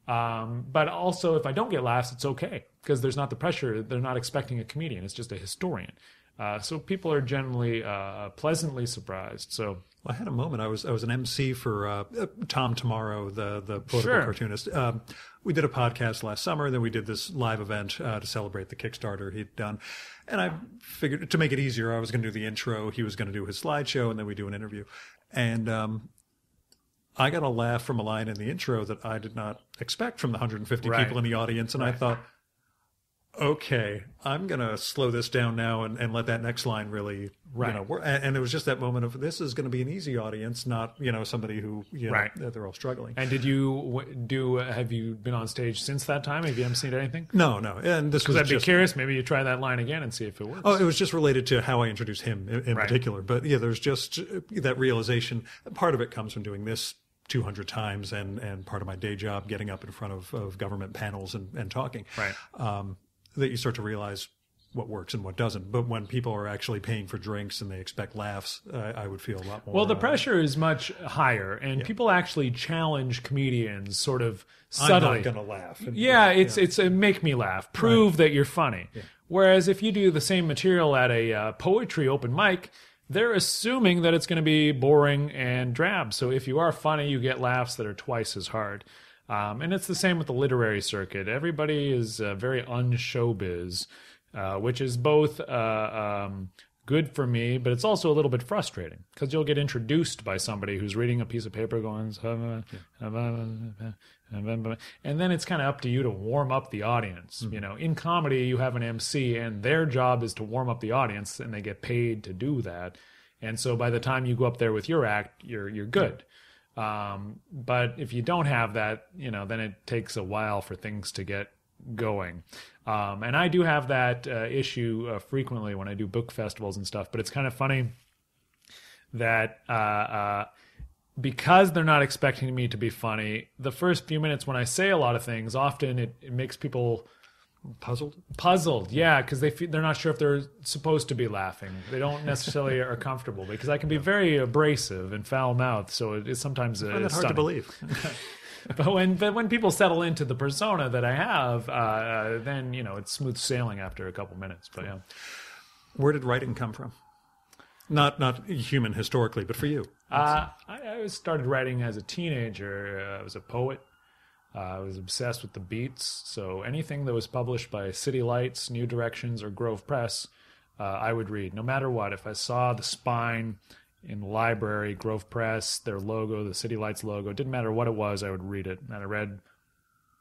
But also, if I don't get laughs, it's okay. Because there's not the pressure. They're not expecting a comedian. It's just a historian. So people are generally pleasantly surprised. So I had a moment. I was an MC for Tom Tomorrow, the political cartoonist. We did a podcast last summer, and then we did this live event to celebrate the Kickstarter he'd done. And I figured to make it easier, I was going to do the intro, he was going to do his slideshow, and then we do an interview. And I got a laugh from a line in the intro that I did not expect from the 150 people in the audience, and I thought, okay, I'm going to slow this down now and let that next line really, you know, work. And it was just that moment of this is going to be an easy audience, not, you know, somebody who, you know, they're all struggling. And did you do, have you been on stage since that time? Have you emceed anything? No. And this was I'd be curious, maybe you try that line again and see if it works. Oh, it was just related to how I introduced him in particular. But yeah, there's just that realization. Part of it comes from doing this 200 times and part of my day job, getting up in front of government panels and talking. Right. That you start to realize what works and what doesn't. But when people are actually paying for drinks and they expect laughs, I would feel a lot more... Well, the pressure is much higher, and people actually challenge comedians sort of subtly. I'm not going to laugh. And, it's a make me laugh. Prove that you're funny. Yeah. Whereas if you do the same material at a poetry open mic, they're assuming that it's going to be boring and drab. So if you are funny, you get laughs that are twice as hard. And it's the same with the literary circuit. Everybody is very unshowbiz, which is both good for me, but it's also a little bit frustrating because you'll get introduced by somebody who's reading a piece of paper going, and then it's kind of up to you to warm up the audience. Mm-hmm. You know, in comedy, you have an MC, and their job is to warm up the audience, and they get paid to do that. And so by the time you go up there with your act, you're good. Yeah. But if you don't have that, you know, then it takes a while for things to get going. And I do have that issue frequently when I do book festivals and stuff, but it's kind of funny that because they're not expecting me to be funny, the first few minutes when I say a lot of things, often it makes people... Puzzled, yeah, because they're not sure if they're supposed to be laughing. They don't necessarily are comfortable because I can be very abrasive and foul-mouthed, so it's sometimes hard to believe. But when people settle into the persona that I have, then, you know, it's smooth sailing after a couple minutes. But yeah. Where did writing come from? Not human historically, but for you. I started writing as a teenager. I was a poet. I was obsessed with the beats. So anything that was published by City Lights, New Directions, or Grove Press, I would read. No matter what, if I saw the spine in the library, Grove Press, their logo, the City Lights logo, it didn't matter what it was, I would read it. And I read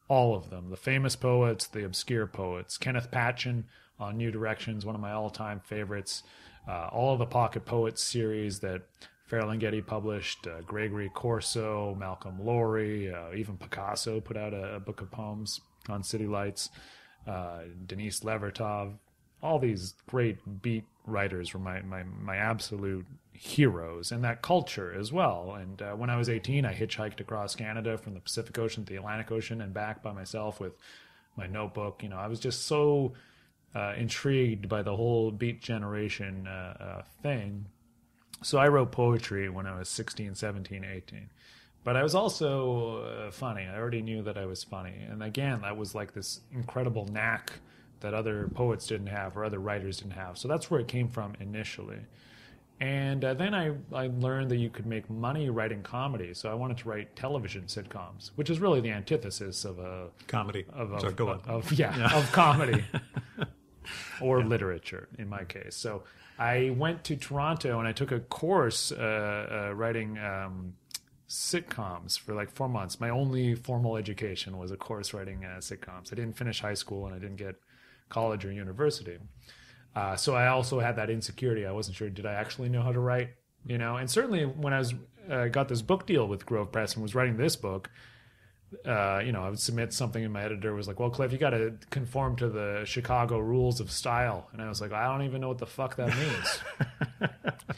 all of them. The famous poets, the obscure poets. Kenneth Patchen on New Directions, one of my all-time favorites. All of the Pocket Poets series that Ferlinghetti published, Gregory Corso, Malcolm Lowry, even Picasso put out a book of poems on City Lights, Denise Levertov. All these great beat writers were my absolute heroes, and that culture as well. And when I was 18, I hitchhiked across Canada from the Pacific Ocean to the Atlantic Ocean and back by myself with my notebook. You know, I was just so... intrigued by the whole beat generation thing. So I wrote poetry when I was 16, 17, 18. But I was also funny. I already knew that I was funny. And again, that was like this incredible knack that other poets didn't have or other writers didn't have. So that's where it came from initially. And then I learned that you could make money writing comedy. So I wanted to write television sitcoms, which is really the antithesis of a... comedy. Of comedy. Or literature, in my case. So I went to Toronto and I took a course writing sitcoms for like 4 months. My only formal education was a course writing sitcoms. I didn't finish high school and I didn't get college or university. So I also had that insecurity. I wasn't sure, did I actually know how to write? You know, and certainly when I was got this book deal with Grove Press and was writing this book, you know, I would submit something and my editor was like, well, Kliph, you got to conform to the Chicago rules of style. And I was like, I don't even know what the fuck that means.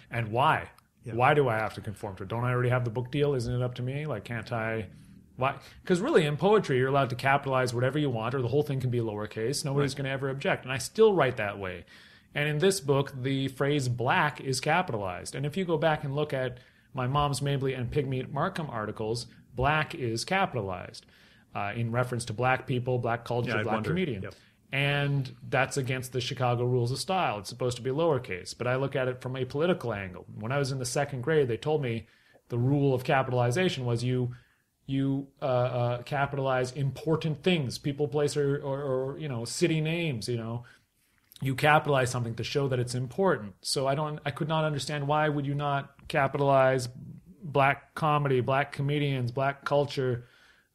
And why? Yeah. Why do I have to conform to it? Don't I already have the book deal? Isn't it up to me? Like, can't I? Why? Because really in poetry, you're allowed to capitalize whatever you want or the whole thing can be lowercase. Nobody's right. going to ever object. And I still write that way. And in this book, the phrase black is capitalized. And if you go back and look at my Mom's Mabley and Pigmeat Markham articles, black is capitalized in reference to black people, black culture, yeah, black comedian. Yep. And that's against the Chicago rules of style. It's supposed to be lowercase. But I look at it from a political angle. When I was in the second grade, they told me the rule of capitalization was you capitalize important things, people, place, or you know, city names, you know. You capitalize something to show that it's important. So I could not understand why would you not capitalize black comedy, black comedians, black culture.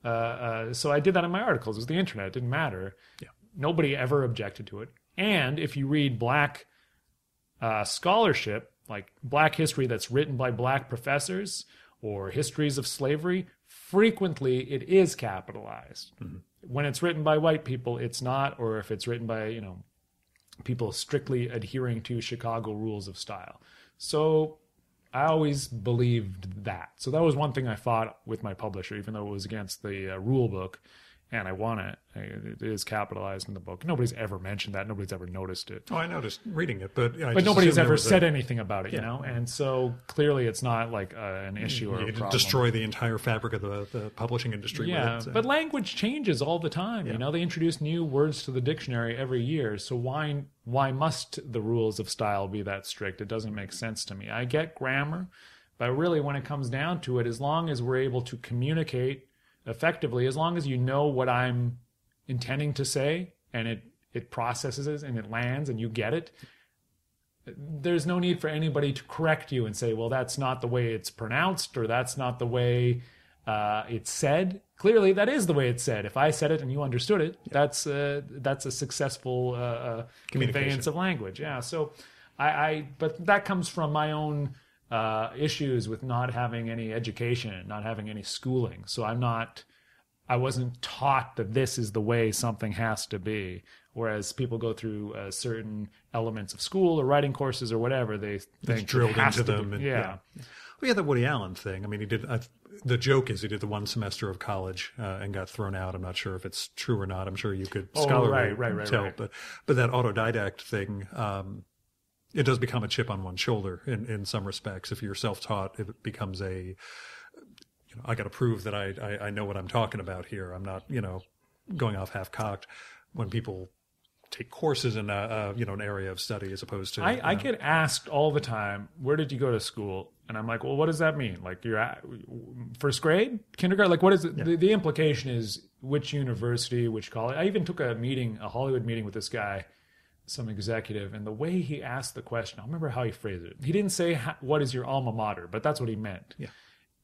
So I did that in my articles. It was the internet. It didn't matter. Yeah. Nobody ever objected to it. And if you read black scholarship, like black history that's written by black professors or histories of slavery, frequently it is capitalized. Mm-hmm. When it's written by white people, it's not, or if it's written by, you know, people strictly adhering to Chicago rules of style. So I always believed that. So that was one thing I fought with my publisher, even though it was against the rule book, and I won it. It is capitalized in the book. Nobody's ever mentioned that. Nobody's ever noticed it. Oh, I noticed reading it, but nobody's ever said anything about it, yeah. You know? And so clearly it's not like an issue or a problem. Destroy the entire fabric of the publishing industry. Yeah, with it, so. But language changes all the time. Yeah. You know, they introduce new words to the dictionary every year. So why must the rules of style be that strict? It doesn't make sense to me. I get grammar, but really when it comes down to it, as long as we're able to communicate effectively, as long as you know what I'm intending to say and it processes it and it lands and you get it, there's no need for anybody to correct you and say, well, that's not the way it's pronounced or that's not the way it's said. Clearly, that is the way it's said. If I said it and you understood it, yeah. That's a successful conveyance of language. Yeah. So but that comes from my own issues with not having any education, not having any schooling. So I wasn't taught that this is the way something has to be. Whereas people go through certain elements of school or writing courses or whatever, they think drilled into them. And, yeah. Well, yeah, the Woody Allen thing. I mean, he did. The joke is he did the one semester of college and got thrown out. I'm not sure if it's true or not. I'm sure you could scholarly tell. Right. But that autodidact thing. It does become a chip on one's shoulder in some respects. If you're self-taught, it becomes I got to prove that I know what I'm talking about here. I'm not, going off half-cocked when people take courses in, an area of study as opposed to... I get asked all the time, where did you go to school? And I'm like, well, what does that mean? Like, you're at first grade? Kindergarten? Like, what is it? Yeah. The implication is which university, which college. I even took a Hollywood meeting with this guy, some executive, and the way he asked the question, I remember how he phrased it. He didn't say, what is your alma mater? But that's what he meant. Yeah.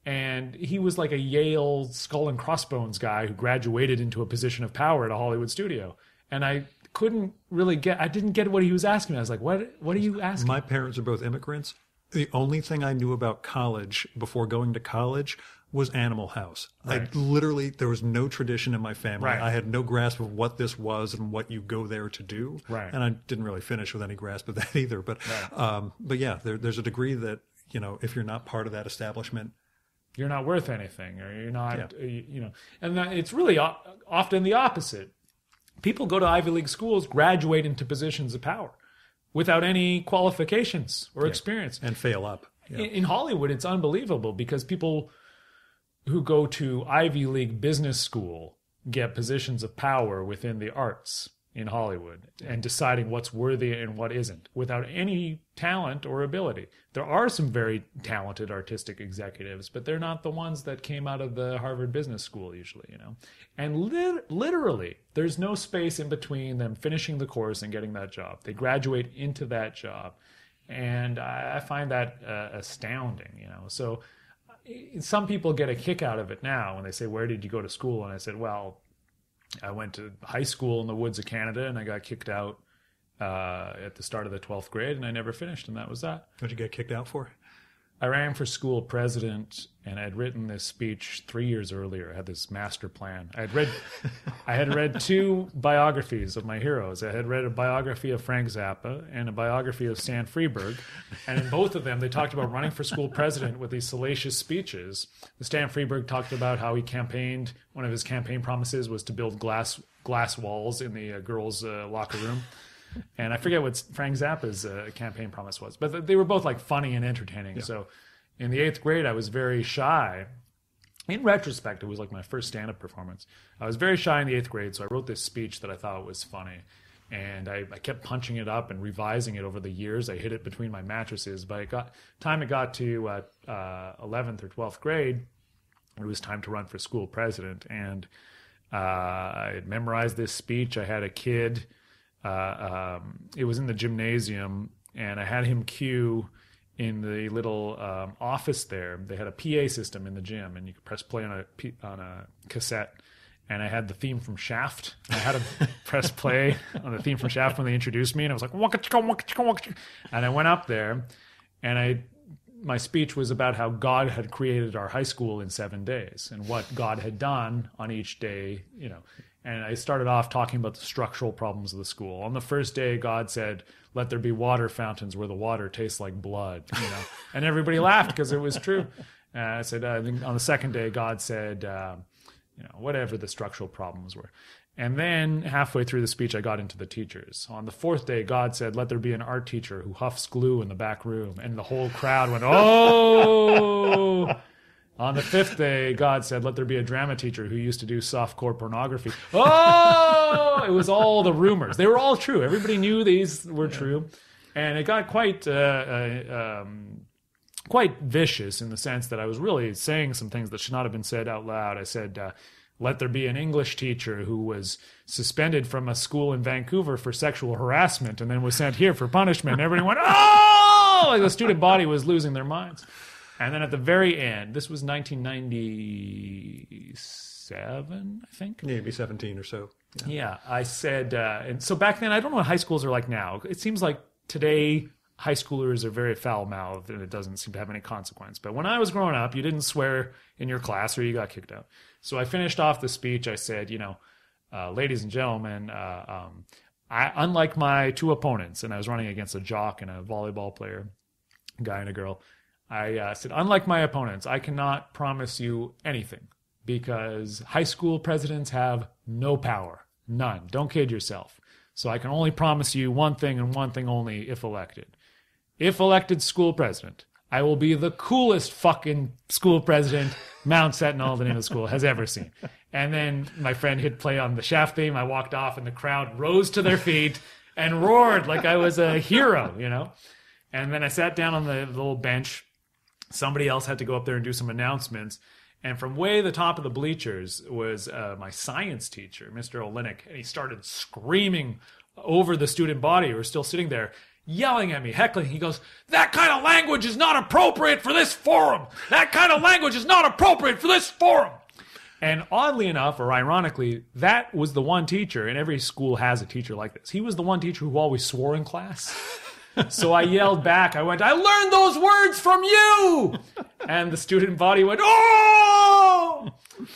And he was like a Yale skull and crossbones guy who graduated into a position of power at a Hollywood studio. And I couldn't really get... I didn't get what he was asking me. I was like, what are you asking? My parents are both immigrants. The only thing I knew about college before going to college was Animal House. Right. I literally... There was no tradition in my family. Right. I had no grasp of what this was and what you go there to do. Right. And I didn't really finish with any grasp of that either. But, right. But yeah, there's a degree that, if you're not part of that establishment... You're not worth anything, or you're not, yeah. And it's really often the opposite. People go to Ivy League schools, graduate into positions of power without any qualifications or experience. And fail up. Yeah. In Hollywood, it's unbelievable because people who go to Ivy League business school get positions of power within the arts in Hollywood and deciding what's worthy and what isn't without any talent or ability. There are some very talented artistic executives, but they're not the ones that came out of the Harvard Business School usually, And literally, there's no space in between them finishing the course and getting that job. They graduate into that job. And I find that astounding, So some people get a kick out of it now when they say, where did you go to school? And I said, well... I went to high school in the woods of Canada, and I got kicked out at the start of the 12th grade, and I never finished, and that was that. What did you get kicked out for? I ran for school president, and I had written this speech 3 years earlier. I had this master plan. I had read two biographies of my heroes. I had read a biography of Frank Zappa and a biography of Stan Freberg, and in both of them, they talked about running for school president with these salacious speeches. Stan Freberg talked about how he campaigned. One of his campaign promises was to build glass walls in the girls' locker room. And I forget what Frank Zappa's campaign promise was. But they were both, funny and entertaining. Yeah. So in the 8th grade, I was very shy. In retrospect, it was, my first stand-up performance. I was very shy in the 8th grade, so I wrote this speech that I thought was funny. And I kept punching it up and revising it over the years. I hid it between my mattresses. By the time it got to 11th or 12th grade, it was time to run for school president. And I had memorized this speech. I had a kid... it was in the gymnasium, and I had him cue in the little office there. They had a PA system in the gym, and you could press play on a cassette. And I had the theme from Shaft. I had him press play on the theme from Shaft when they introduced me, and I was like, waka chicka, waka chicka, waka chicka. And I went up there, and my speech was about how God had created our high school in 7 days and what God had done on each day, And I started off talking about the structural problems of the school. On the first day, God said, let there be water fountains where the water tastes like blood. And everybody laughed because it was true. And I said, I think on the second day, God said, whatever the structural problems were. And then halfway through the speech, I got into the teachers. On the fourth day, God said, let there be an art teacher who huffs glue in the back room. And the whole crowd went, oh... On the fifth day, God said, let there be a drama teacher who used to do softcore pornography. Oh! It was all the rumors. They were all true. Everybody knew these were true. And it got quite vicious in the sense that I was really saying some things that should not have been said out loud. I said, let there be an English teacher who was suspended from a school in Vancouver for sexual harassment and then was sent here for punishment. And everyone went, oh! Like the student body was losing their minds. And then at the very end, this was 1997, I think. Yeah, maybe 17 or so. Yeah, I said, and so back then, I don't know what high schools are like now. It seems like today, high schoolers are very foul-mouthed, and it doesn't seem to have any consequence. But when I was growing up, you didn't swear in your class or you got kicked out. So I finished off the speech. I said, ladies and gentlemen, unlike my two opponents, and I was running against a jock and a volleyball player, a guy and a girl, I said, unlike my opponents, I cannot promise you anything because high school presidents have no power. None. Don't kid yourself. So I can only promise you one thing and one thing only if elected. If elected school president, I will be the coolest fucking school president Mount Sentinel, the name of the school, has ever seen. And then my friend hit play on the Shaft theme. I walked off and the crowd rose to their feet and roared like I was a hero, you know? And then I sat down on the little bench. Somebody else had to go up there and do some announcements. And from way the top of the bleachers was my science teacher, Mr. Olenek. And he started screaming over the student body who were still sitting there, yelling at me, heckling. He goes, "That kind of language is not appropriate for this forum. That kind of language is not appropriate for this forum." And oddly enough, or ironically, that was the one teacher, and every school has a teacher like this. He was the one teacher who always swore in class. So I yelled back. I went, "I learned those words from you!" And the student body went, "Oh!"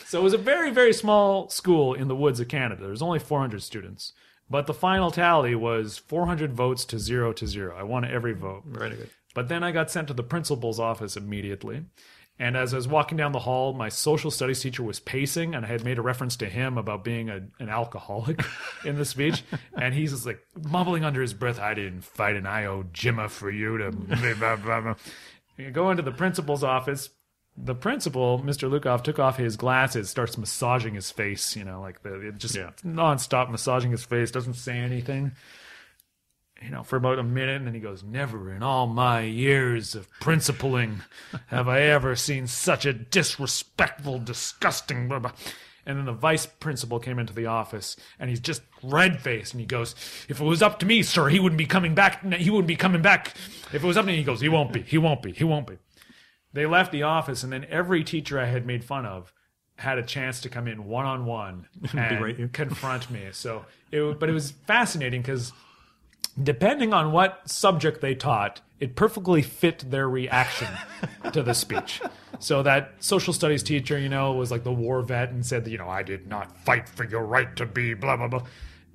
So it was a very, very small school in the woods of Canada. There was only 400 students. But the final tally was 400 votes to 0 to 0. I won every vote. Very good. But then I got sent to the principal's office immediately. And as I was walking down the hall, my social studies teacher was pacing, and I had made a reference to him about being an alcoholic in the speech. And he's just like mumbling under his breath, "I didn't fight an I.O. Jimma for you to..." Blah, blah, blah. You go into the principal's office. The principal, Mr. Lukoff, took off his glasses, starts massaging his face, you know, like nonstop massaging his face, doesn't say anything, you know, for about a minute. And then he goes, "Never in all my years of principaling have I ever seen such a disrespectful, disgusting..." Blah, blah. And then the vice principal came into the office, and he's just red-faced, and he goes, "If it was up to me, sir, he wouldn't be coming back. He wouldn't be coming back. If it was up to me," he goes, "he won't be. He won't be. He won't be." They left the office, and then every teacher I had made fun of had a chance to come in one-on-one and confront me. So, but it was fascinating because depending on what subject they taught, it perfectly fit their reaction to the speech. So that social studies teacher, you know, was like the war vet and said, you know, "I did not fight for your right to be blah, blah, blah."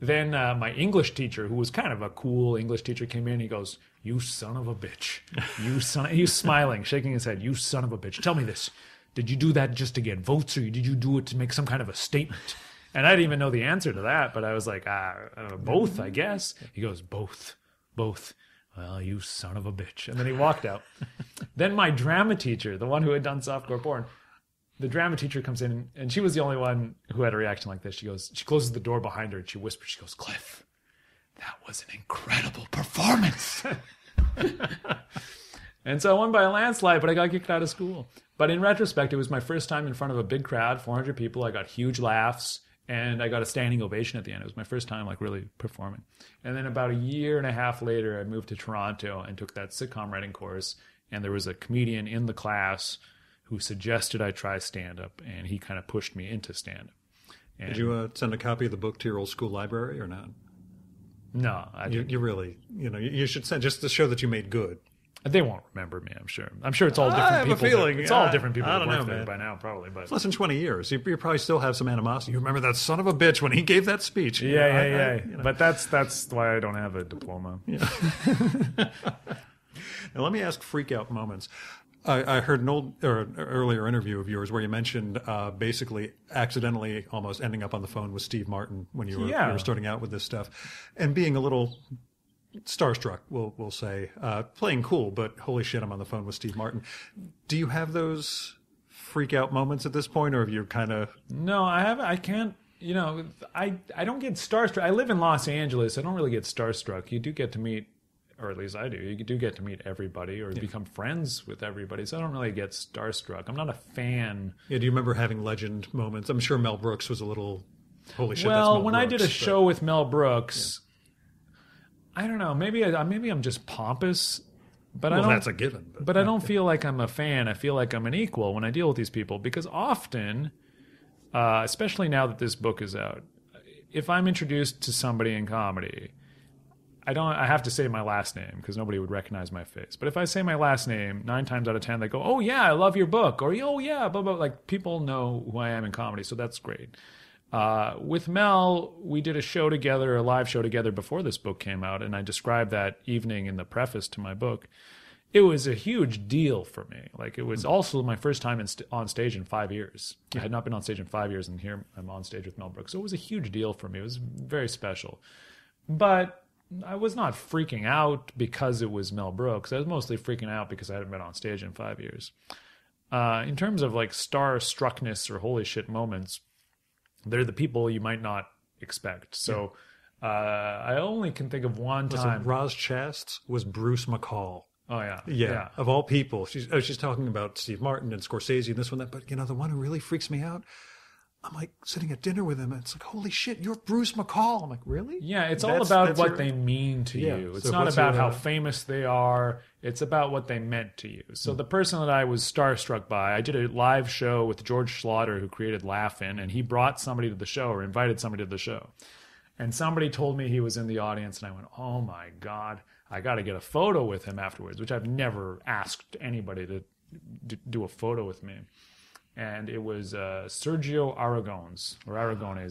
Then my English teacher, who was kind of a cool English teacher, came in. He goes, "You son of a bitch. You son." He was smiling, shaking his head. "You son of a bitch. Tell me this. Did you do that just to get votes, or did you do it to make some kind of a statement?" And I didn't even know the answer to that, but I was like, both, I guess. He goes, Both. "Well, you son of a bitch." And then he walked out. Then my drama teacher, the one who had done softcore porn, the drama teacher comes in, and she was the only one who had a reaction like this. She goes, she closes the door behind her, and she whispers, she goes, "Kliph, that was an incredible performance." And so I won by a landslide, but I got kicked out of school. But in retrospect, it was my first time in front of a big crowd, 400 people. I got huge laughs, and I got a standing ovation at the end. It was my first time like really performing. And then about a year and a half later, I moved to Toronto and took that sitcom writing course, and there was a comedian in the class who suggested I try stand-up, and he kind of pushed me into stand-up. And did you send a copy of the book to your old school library or not? No, I didn't. You really, you know, you should send just to show that you made good. They won't remember me, I'm sure. I'm sure it's all different people. I have a feeling. It's all different people that work there by now, probably. But it's less than 20 years. You probably still have some animosity. You remember that son of a bitch when he gave that speech. Yeah. You know. But that's why I don't have a diploma. Yeah. Now, let me ask freak-out moments. I heard an earlier interview of yours where you mentioned basically accidentally almost ending up on the phone with Steve Martin when you were starting out with this stuff and being a little starstruck, we'll say, playing cool, but holy shit, I'm on the phone with Steve Martin. Do you have those freak out moments at this point, or have you kind of... No, I haven't. I can't, you know, I don't get starstruck. I live in Los Angeles. I don't really get starstruck. You do get to meet... Or at least I do. You do get to meet everybody or become friends with everybody. So I don't really get starstruck. I'm not a fan. Yeah, do you remember having legend moments? I'm sure Mel Brooks was a little, holy shit, that's Mel Brooks. Well, when I did a show with Mel Brooks, I don't know. Maybe I'm just pompous. But well, that's a given. But I don't feel like I'm a fan. I feel like I'm an equal when I deal with these people. Because often, especially now that this book is out, if I'm introduced to somebody in comedy... I have to say my last name because nobody would recognize my face. But if I say my last name, 9 times out of 10, they go, "Oh yeah, I love your book," or "Oh yeah, blah blah." Like people know who I am in comedy, so that's great. With Mel, we did a live show together before this book came out, and I described that evening in the preface to my book. It was a huge deal for me. Like it was also my first time on stage in 5 years. Yeah. I had not been on stage in 5 years, and here I'm on stage with Mel Brooks. So it was a huge deal for me. It was very special, but I was not freaking out because it was Mel Brooks. I was mostly freaking out because I hadn't been on stage in 5 years. In terms of like star-struckness or holy shit moments, they're the people you might not expect. So I only can think of one time. Roz Chast's was Bruce McCall. Oh, yeah. Yeah. Of all people. She's talking about Steve Martin and Scorsese and this one, that. But, you know, the one who really freaks me out, I'm like sitting at dinner with him and it's like, holy shit, you're Bruce McCall. I'm like, really? Yeah, it's all about what they mean to you. It's not about how famous they are. It's about what they meant to you. So the person that I was starstruck by, I did a live show with George Schlatter, who created Laugh-In, and he brought somebody to the show or invited somebody to the show. And somebody told me he was in the audience, and I went, oh, my God, I got to get a photo with him afterwards, which I've never asked anybody to do a photo with me. And it was Sergio Aragones,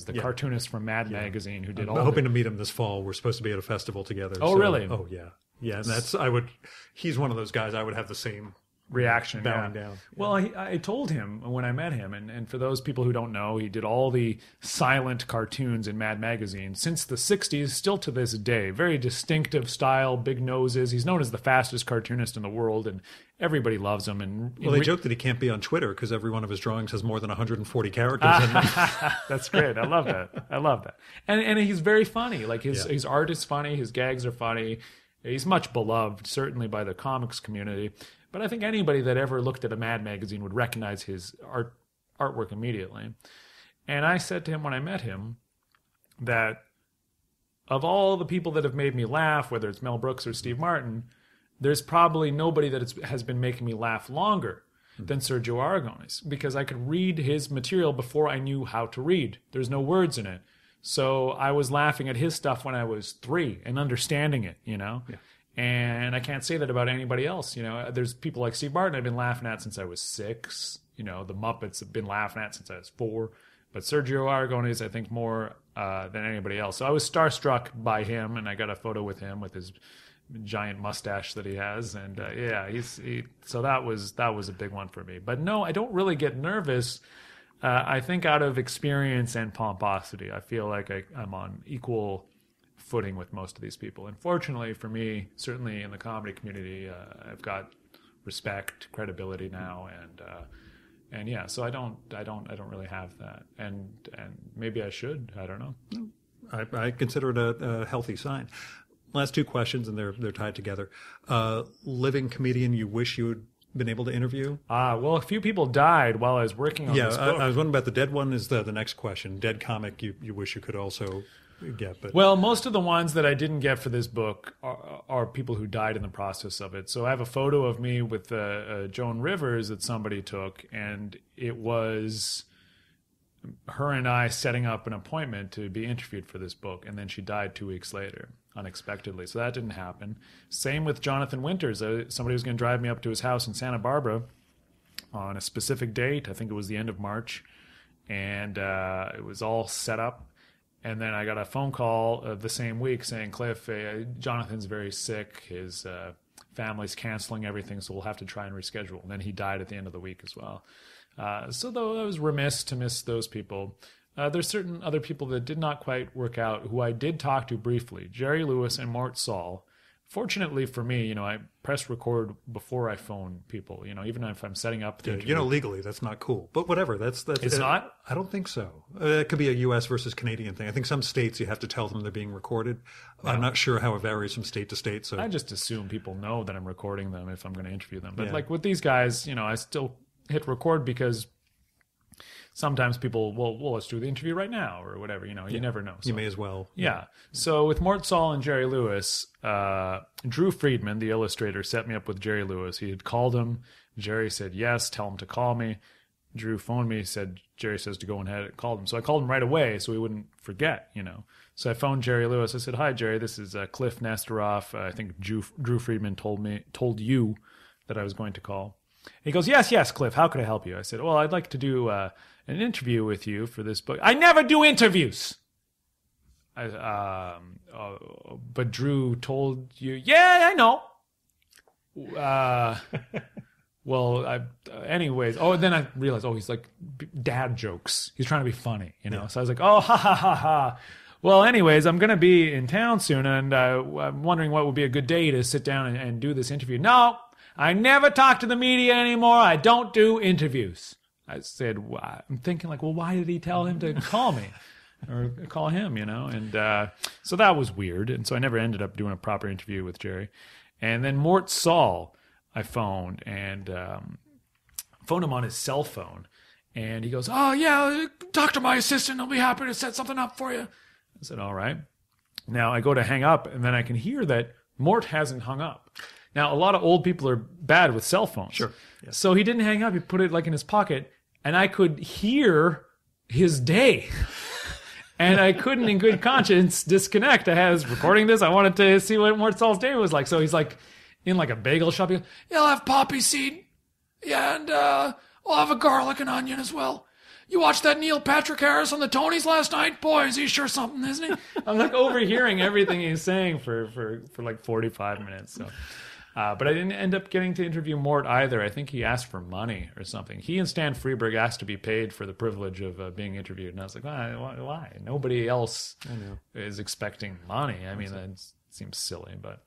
the cartoonist from Mad Magazine, who did all. I'm hoping to meet him this fall. We're supposed to be at a festival together. Oh, so, really? Oh, yeah. Yeah, and he's one of those guys I would have the same reaction, bowing down. Yeah. Well, I told him when I met him, and for those people who don't know, he did all the silent cartoons in Mad Magazine since the 60s, still to this day. Very distinctive style, big noses. He's known as the fastest cartoonist in the world, and everybody loves him. And they joke that he can't be on Twitter because every one of his drawings has more than 140 characters in them. That's great. I love that. And he's very funny. Like his art is funny. His gags are funny. He's much beloved, certainly by the comics community. But I think anybody that ever looked at a Mad magazine would recognize his artwork immediately. And I said to him when I met him that of all the people that have made me laugh, whether it's Mel Brooks or Steve Martin, there's probably nobody that has been making me laugh longer than Sergio Aragonés, because I could read his material before I knew how to read. There's no words in it. So I was laughing at his stuff when I was 3 and understanding it, you know? Yeah. And I can't say that about anybody else. You know, there's people like Steve Martin I've been laughing at since I was 6. You know, the Muppets have been laughing at since I was 4. But Sergio Aragonés, I think, more than anybody else. So I was starstruck by him, and I got a photo with him with his giant mustache that he has. And so that was a big one for me. But no, I don't really get nervous. I think out of experience and pomposity, I feel like I'm on equal footing with most of these people. And fortunately for me, certainly in the comedy community, I've got respect, credibility now, and yeah, so I don't really have that. And maybe I should. I don't know. I consider it a healthy sign. Last two questions, and they're tied together. Living comedian you wish you had been able to interview? Well, a few people died while I was working on this book. I was wondering about the dead one is the next question. Dead comic you wish you could also get, but. Well, most of the ones that I didn't get for this book are people who died in the process of it. So I have a photo of me with Joan Rivers that somebody took, and it was her and I setting up an appointment to be interviewed for this book, and then she died 2 weeks later unexpectedly. So that didn't happen. Same with Jonathan Winters. Somebody was going to drive me up to his house in Santa Barbara on a specific date. I think it was the end of March, and it was all set up. And then I got a phone call the same week saying, Kliph, Jonathan's very sick. His family's canceling everything, so we'll have to try and reschedule. And then he died at the end of the week as well. So though I was remiss to miss those people. There's certain other people that did not quite work out who I did talk to briefly, Jerry Lewis and Mort Sahl. Fortunately for me, you know, I press record before I phone people, you know, even if I'm setting up the interview. You know, legally, that's not cool. But whatever, that's it's not? I don't think so. It could be a U.S. versus Canadian thing. I think some states you have to tell them they're being recorded. Yeah. I'm not sure how it varies from state to state. So I just assume people know that I'm recording them if I'm going to interview them. But like with these guys, you know, I still hit record because sometimes people, well, let's do the interview right now or whatever. You know, you never know. So. You may as well. Yeah. So with Mort Sahl and Jerry Lewis, Drew Friedman, the illustrator, set me up with Jerry Lewis. He had called him. Jerry said, yes, tell him to call me. Drew phoned me, said, Jerry says to go ahead and call him. So I called him right away so he wouldn't forget, you know. So I phoned Jerry Lewis. I said, hi, Jerry, this is Kliph Nesteroff. I think Drew Friedman told you that I was going to call. He goes, yes, Kliph, how could I help you? I said, well, I'd like to do an interview with you for this book. I never do interviews. But Drew told you, yeah, I know. Anyways. Oh, and then I realized, he's like dad jokes. He's trying to be funny, you know. Yeah. So I was like, oh, ha, ha, ha, ha. well, anyways, I'm going to be in town soon, and I'm wondering what would be a good day to sit down and do this interview. No, I never talk to the media anymore. I don't do interviews. I said, why? I'm thinking, like, well, why did he tell him to call me or call him, you know? And so that was weird. And so I never ended up doing a proper interview with Jerry. And then Mort Sahl, I phoned, and phoned him on his cell phone. And he goes, oh, yeah, talk to my assistant. I'll be happy to set something up for you. I said, all right. Now I go to hang up, and then I can hear that Mort hasn't hung up. Now, a lot of old people are bad with cell phones. Sure. Yeah. So he didn't hang up. He put it like in his pocket, and I could hear his day. And I couldn't in good conscience disconnect. I was recording this. I wanted to see what Mort Sahl's day was like. So he's like in like a bagel shop. He goes, yeah, I'll have poppy seed. Yeah, and I'll have a garlic and onion as well. You watched that Neil Patrick Harris on the Tonys last night? Boy, is he sure something, isn't he? I'm like overhearing everything he's saying for like 45 minutes. So, but I didn't end up getting to interview Mort either. I think he asked for money or something. He and Stan Freberg asked to be paid for the privilege of being interviewed. And I was like, why? Nobody else is expecting money. I mean, that seems silly, but...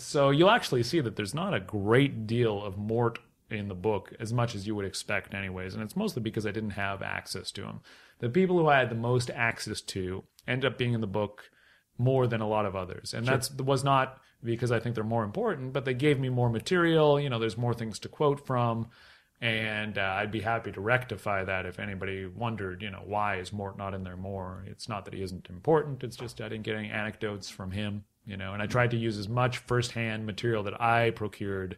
so you'll actually see that there's not a great deal of Mort in the book, as much as you would expect anyways, and it's mostly because I didn't have access to him. The people who I had the most access to end up being in the book more than a lot of others, and that was not because I think they're more important, but they gave me more material. You know, there's more things to quote from, and I'd be happy to rectify that if anybody wondered, you know, why is Mort not in there more? It's not that he isn't important, it's just I didn't get any anecdotes from him, you know, and I tried to use as much firsthand material that I procured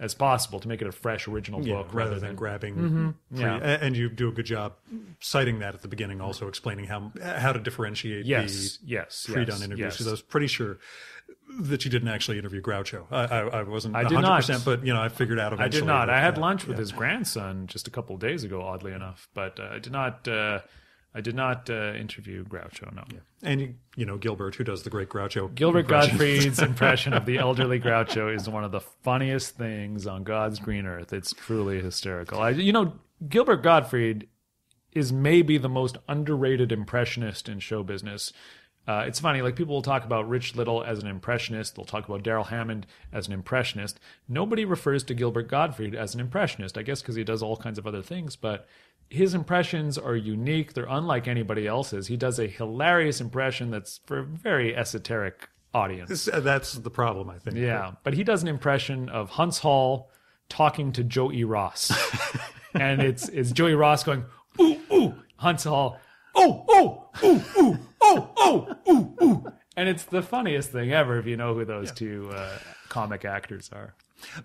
as possible to make it a fresh, original book, rather than grabbing. And you do a good job citing that at the beginning, also explaining how to differentiate the pre-done interviews. Because I was pretty sure that you didn't actually interview Groucho. I wasn't 100%, but you know, I figured out eventually. I did not. I had lunch with his grandson just a couple of days ago, oddly enough, but I did not interview Groucho, no. Yeah. And, you know, Gilbert, who does the great Groucho. Gilbert Gottfried's impression of the elderly Groucho is one of the funniest things on God's green earth. It's truly hysterical. Gilbert Gottfried is maybe the most underrated impressionist in show business. It's funny, like people will talk about Rich Little as an impressionist. They'll talk about Daryl Hammond as an impressionist. Nobody refers to Gilbert Gottfried as an impressionist, I guess because he does all kinds of other things, but... his impressions are unique. They're unlike anybody else's. He does a hilarious impression that's for a very esoteric audience. That's the problem, I think. Yeah, but he does an impression of Hunts Hall talking to Joey Ross. And it's Joey Ross going, ooh, ooh, Hunts Hall, ooh, ooh, ooh, ooh, ooh, ooh, ooh, ooh. And it's the funniest thing ever if you know who those two comic actors are.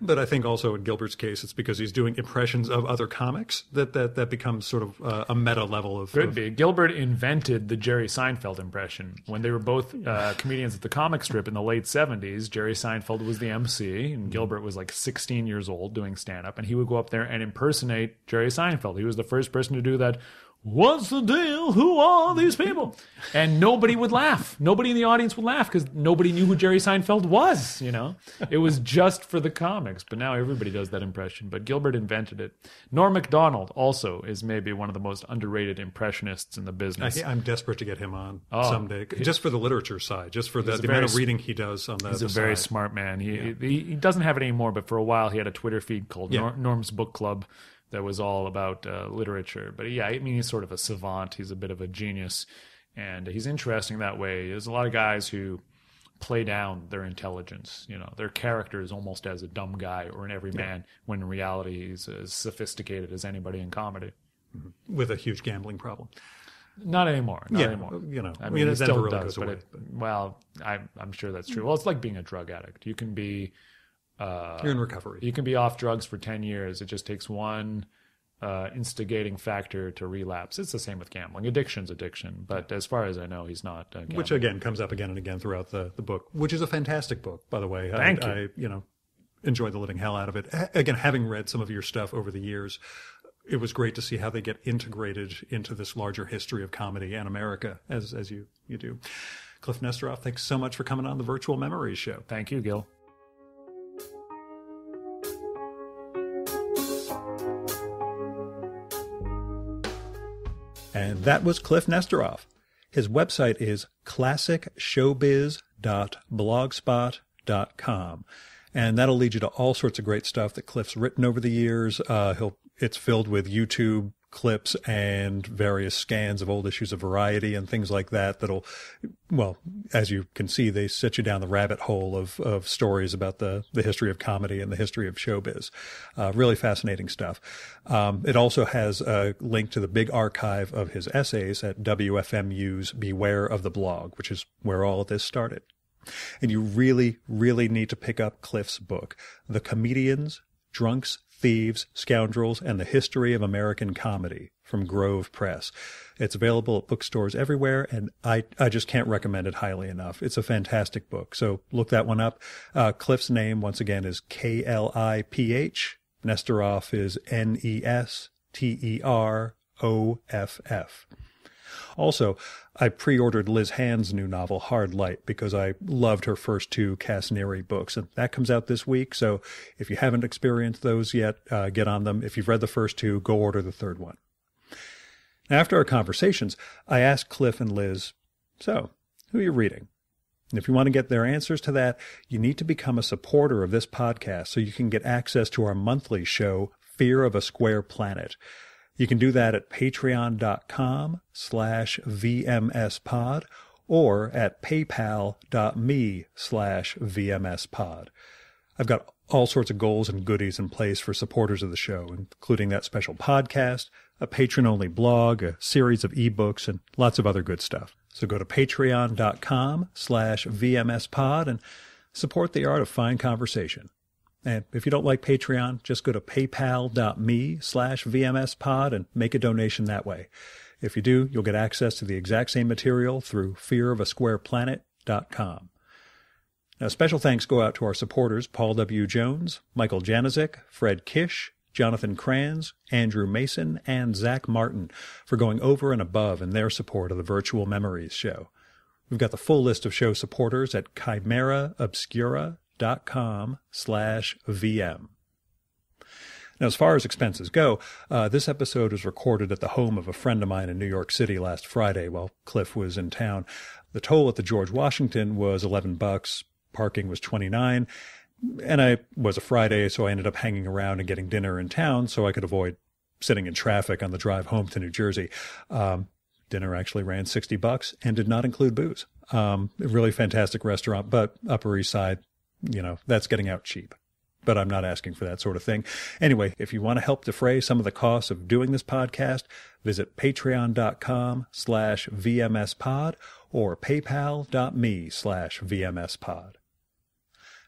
But I think also in Gilbert's case, it's because he's doing impressions of other comics that becomes sort of a meta level of... Could be. Gilbert invented the Jerry Seinfeld impression. When they were both comedians at the comic strip in the late 70s, Jerry Seinfeld was the MC, and Gilbert was like 16 years old doing stand-up, and he would go up there and impersonate Jerry Seinfeld. He was the first person to do that... What's the deal? Who are these people? And nobody would laugh. Nobody in the audience would laugh because nobody knew who Jerry Seinfeld was, you know. It was just for the comics, but now everybody does that impression. But Gilbert invented it. Norm Macdonald also is maybe one of the most underrated impressionists in the business. I'm desperate to get him on someday, just for the literature side, just for the amount of reading he does on the side. He's a very smart man. He doesn't have it anymore, but for a while he had a Twitter feed called Norm's Book Club. That was all about literature. But yeah, I mean, he's sort of a savant. He's a bit of a genius. And he's interesting that way. There's a lot of guys who play down their intelligence. You know, their character is almost as a dumb guy or an everyman, when in reality he's as sophisticated as anybody in comedy. With a huge gambling problem. Not anymore. Not anymore. You know, I mean, it still really does. I'm sure that's true. Well, it's like being a drug addict. You can be... you're in recovery. You can be off drugs for 10 years. It just takes one instigating factor to relapse. It's the same with gambling. Addiction's addiction. But as far as I know, he's not gambling. Which, again, comes up again and again throughout the book, which is a fantastic book, by the way. Thank you. I enjoy the living hell out of it. Again, having read some of your stuff over the years, it was great to see how they get integrated into this larger history of comedy and America, as you do. Kliph Nesteroff, thanks so much for coming on the Virtual Memories Show. Thank you, Gil. And that was Kliph Nesteroff. His website is classicshowbiz.blogspot.com. And that'll lead you to all sorts of great stuff that Kliph's written over the years. It's filled with YouTube clips and various scans of old issues of Variety and things like that that'll, well, as you can see, they set you down the rabbit hole of stories about the history of comedy and the history of showbiz. Really fascinating stuff. It also has a link to the big archive of his essays at WFMU's Beware of the Blog, which is where all of this started. And you really, really need to pick up Kliph's book, The Comedians, Drunks, Thieves, Scoundrels, and the History of American Comedy from Grove Press. It's available at bookstores everywhere, and I just can't recommend it highly enough. It's a fantastic book, so look that one up. Kliph's name, once again, is K-L-I-P-H. Nesteroff is N-E-S-T-E-R-O-F-F. Also, I pre-ordered Liz Hand's new novel, Hard Light, because I loved her first two Cass Neary books, and that comes out this week, so if you haven't experienced those yet, get on them. If you've read the first two, go order the third one. Now, after our conversations, I asked Kliph and Liz, so, who are you reading? And if you want to get their answers to that, you need to become a supporter of this podcast so you can get access to our monthly show, Fear of a Square Planet. You can do that at patreon.com/VMSpod or at paypal.me/VMSpod. I've got all sorts of goals and goodies in place for supporters of the show, including that special podcast, a patron-only blog, a series of ebooks, and lots of other good stuff. So go to patreon.com/VMSpod and support the art of fine conversation. And if you don't like Patreon, just go to paypal.me/VMSpod and make a donation that way. If you do, you'll get access to the exact same material through fearofasquareplanet.com. Now, special thanks go out to our supporters, Paul W. Jones, Michael Janicek, Fred Kish, Jonathan Kranz, Andrew Mason, and Zach Martin for going over and above in their support of the Virtual Memories show. We've got the full list of show supporters at chimeraobscura.com/VM. Now, as far as expenses go, this episode was recorded at the home of a friend of mine in New York City last Friday while Kliph was in town. The toll at the George Washington was $11, parking was $29, and it was a Friday, so I ended up hanging around and getting dinner in town so I could avoid sitting in traffic on the drive home to New Jersey. Dinner actually ran $60 and did not include booze. A really fantastic restaurant, but Upper East Side, you know, that's getting out cheap. But I'm not asking for that sort of thing. Anyway, if you want to help defray some of the costs of doing this podcast, visit patreon.com/VMSpod or paypal.me/VMSpod.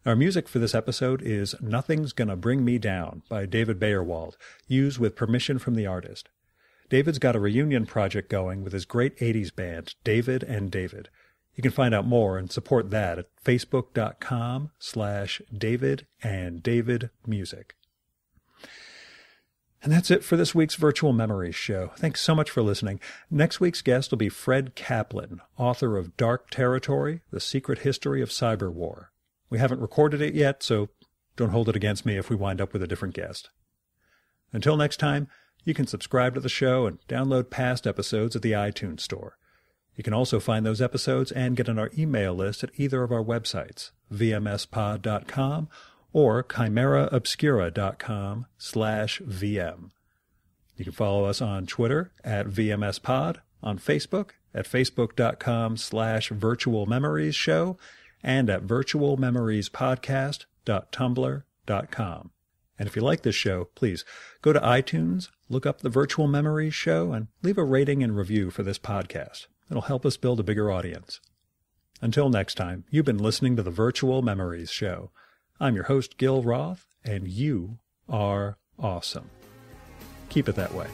Our music for this episode is Nothing's Gonna Bring Me Down by David Bayerwald, used with permission from the artist. David's got a reunion project going with his great 80s band, David and David. You can find out more and support that at facebook.com/David and David Music. And that's it for this week's Virtual Memories show. Thanks so much for listening. Next week's guest will be Fred Kaplan, author of Dark Territory, The Secret History of Cyber War. We haven't recorded it yet, so don't hold it against me if we wind up with a different guest. Until next time, you can subscribe to the show and download past episodes at the iTunes Store. You can also find those episodes and get on our email list at either of our websites, vmspod.com or chimeraobscura.com/VM. You can follow us on Twitter at VMSpod, on Facebook at facebook.com/Virtual Memories Show, and at virtualmemoriespodcast.tumblr.com. And if you like this show, please go to iTunes, look up the Virtual Memories Show, and leave a rating and review for this podcast. It'll help us build a bigger audience. Until next time, you've been listening to the Virtual Memories Show. I'm your host, Gil Roth, and you are awesome. Keep it that way.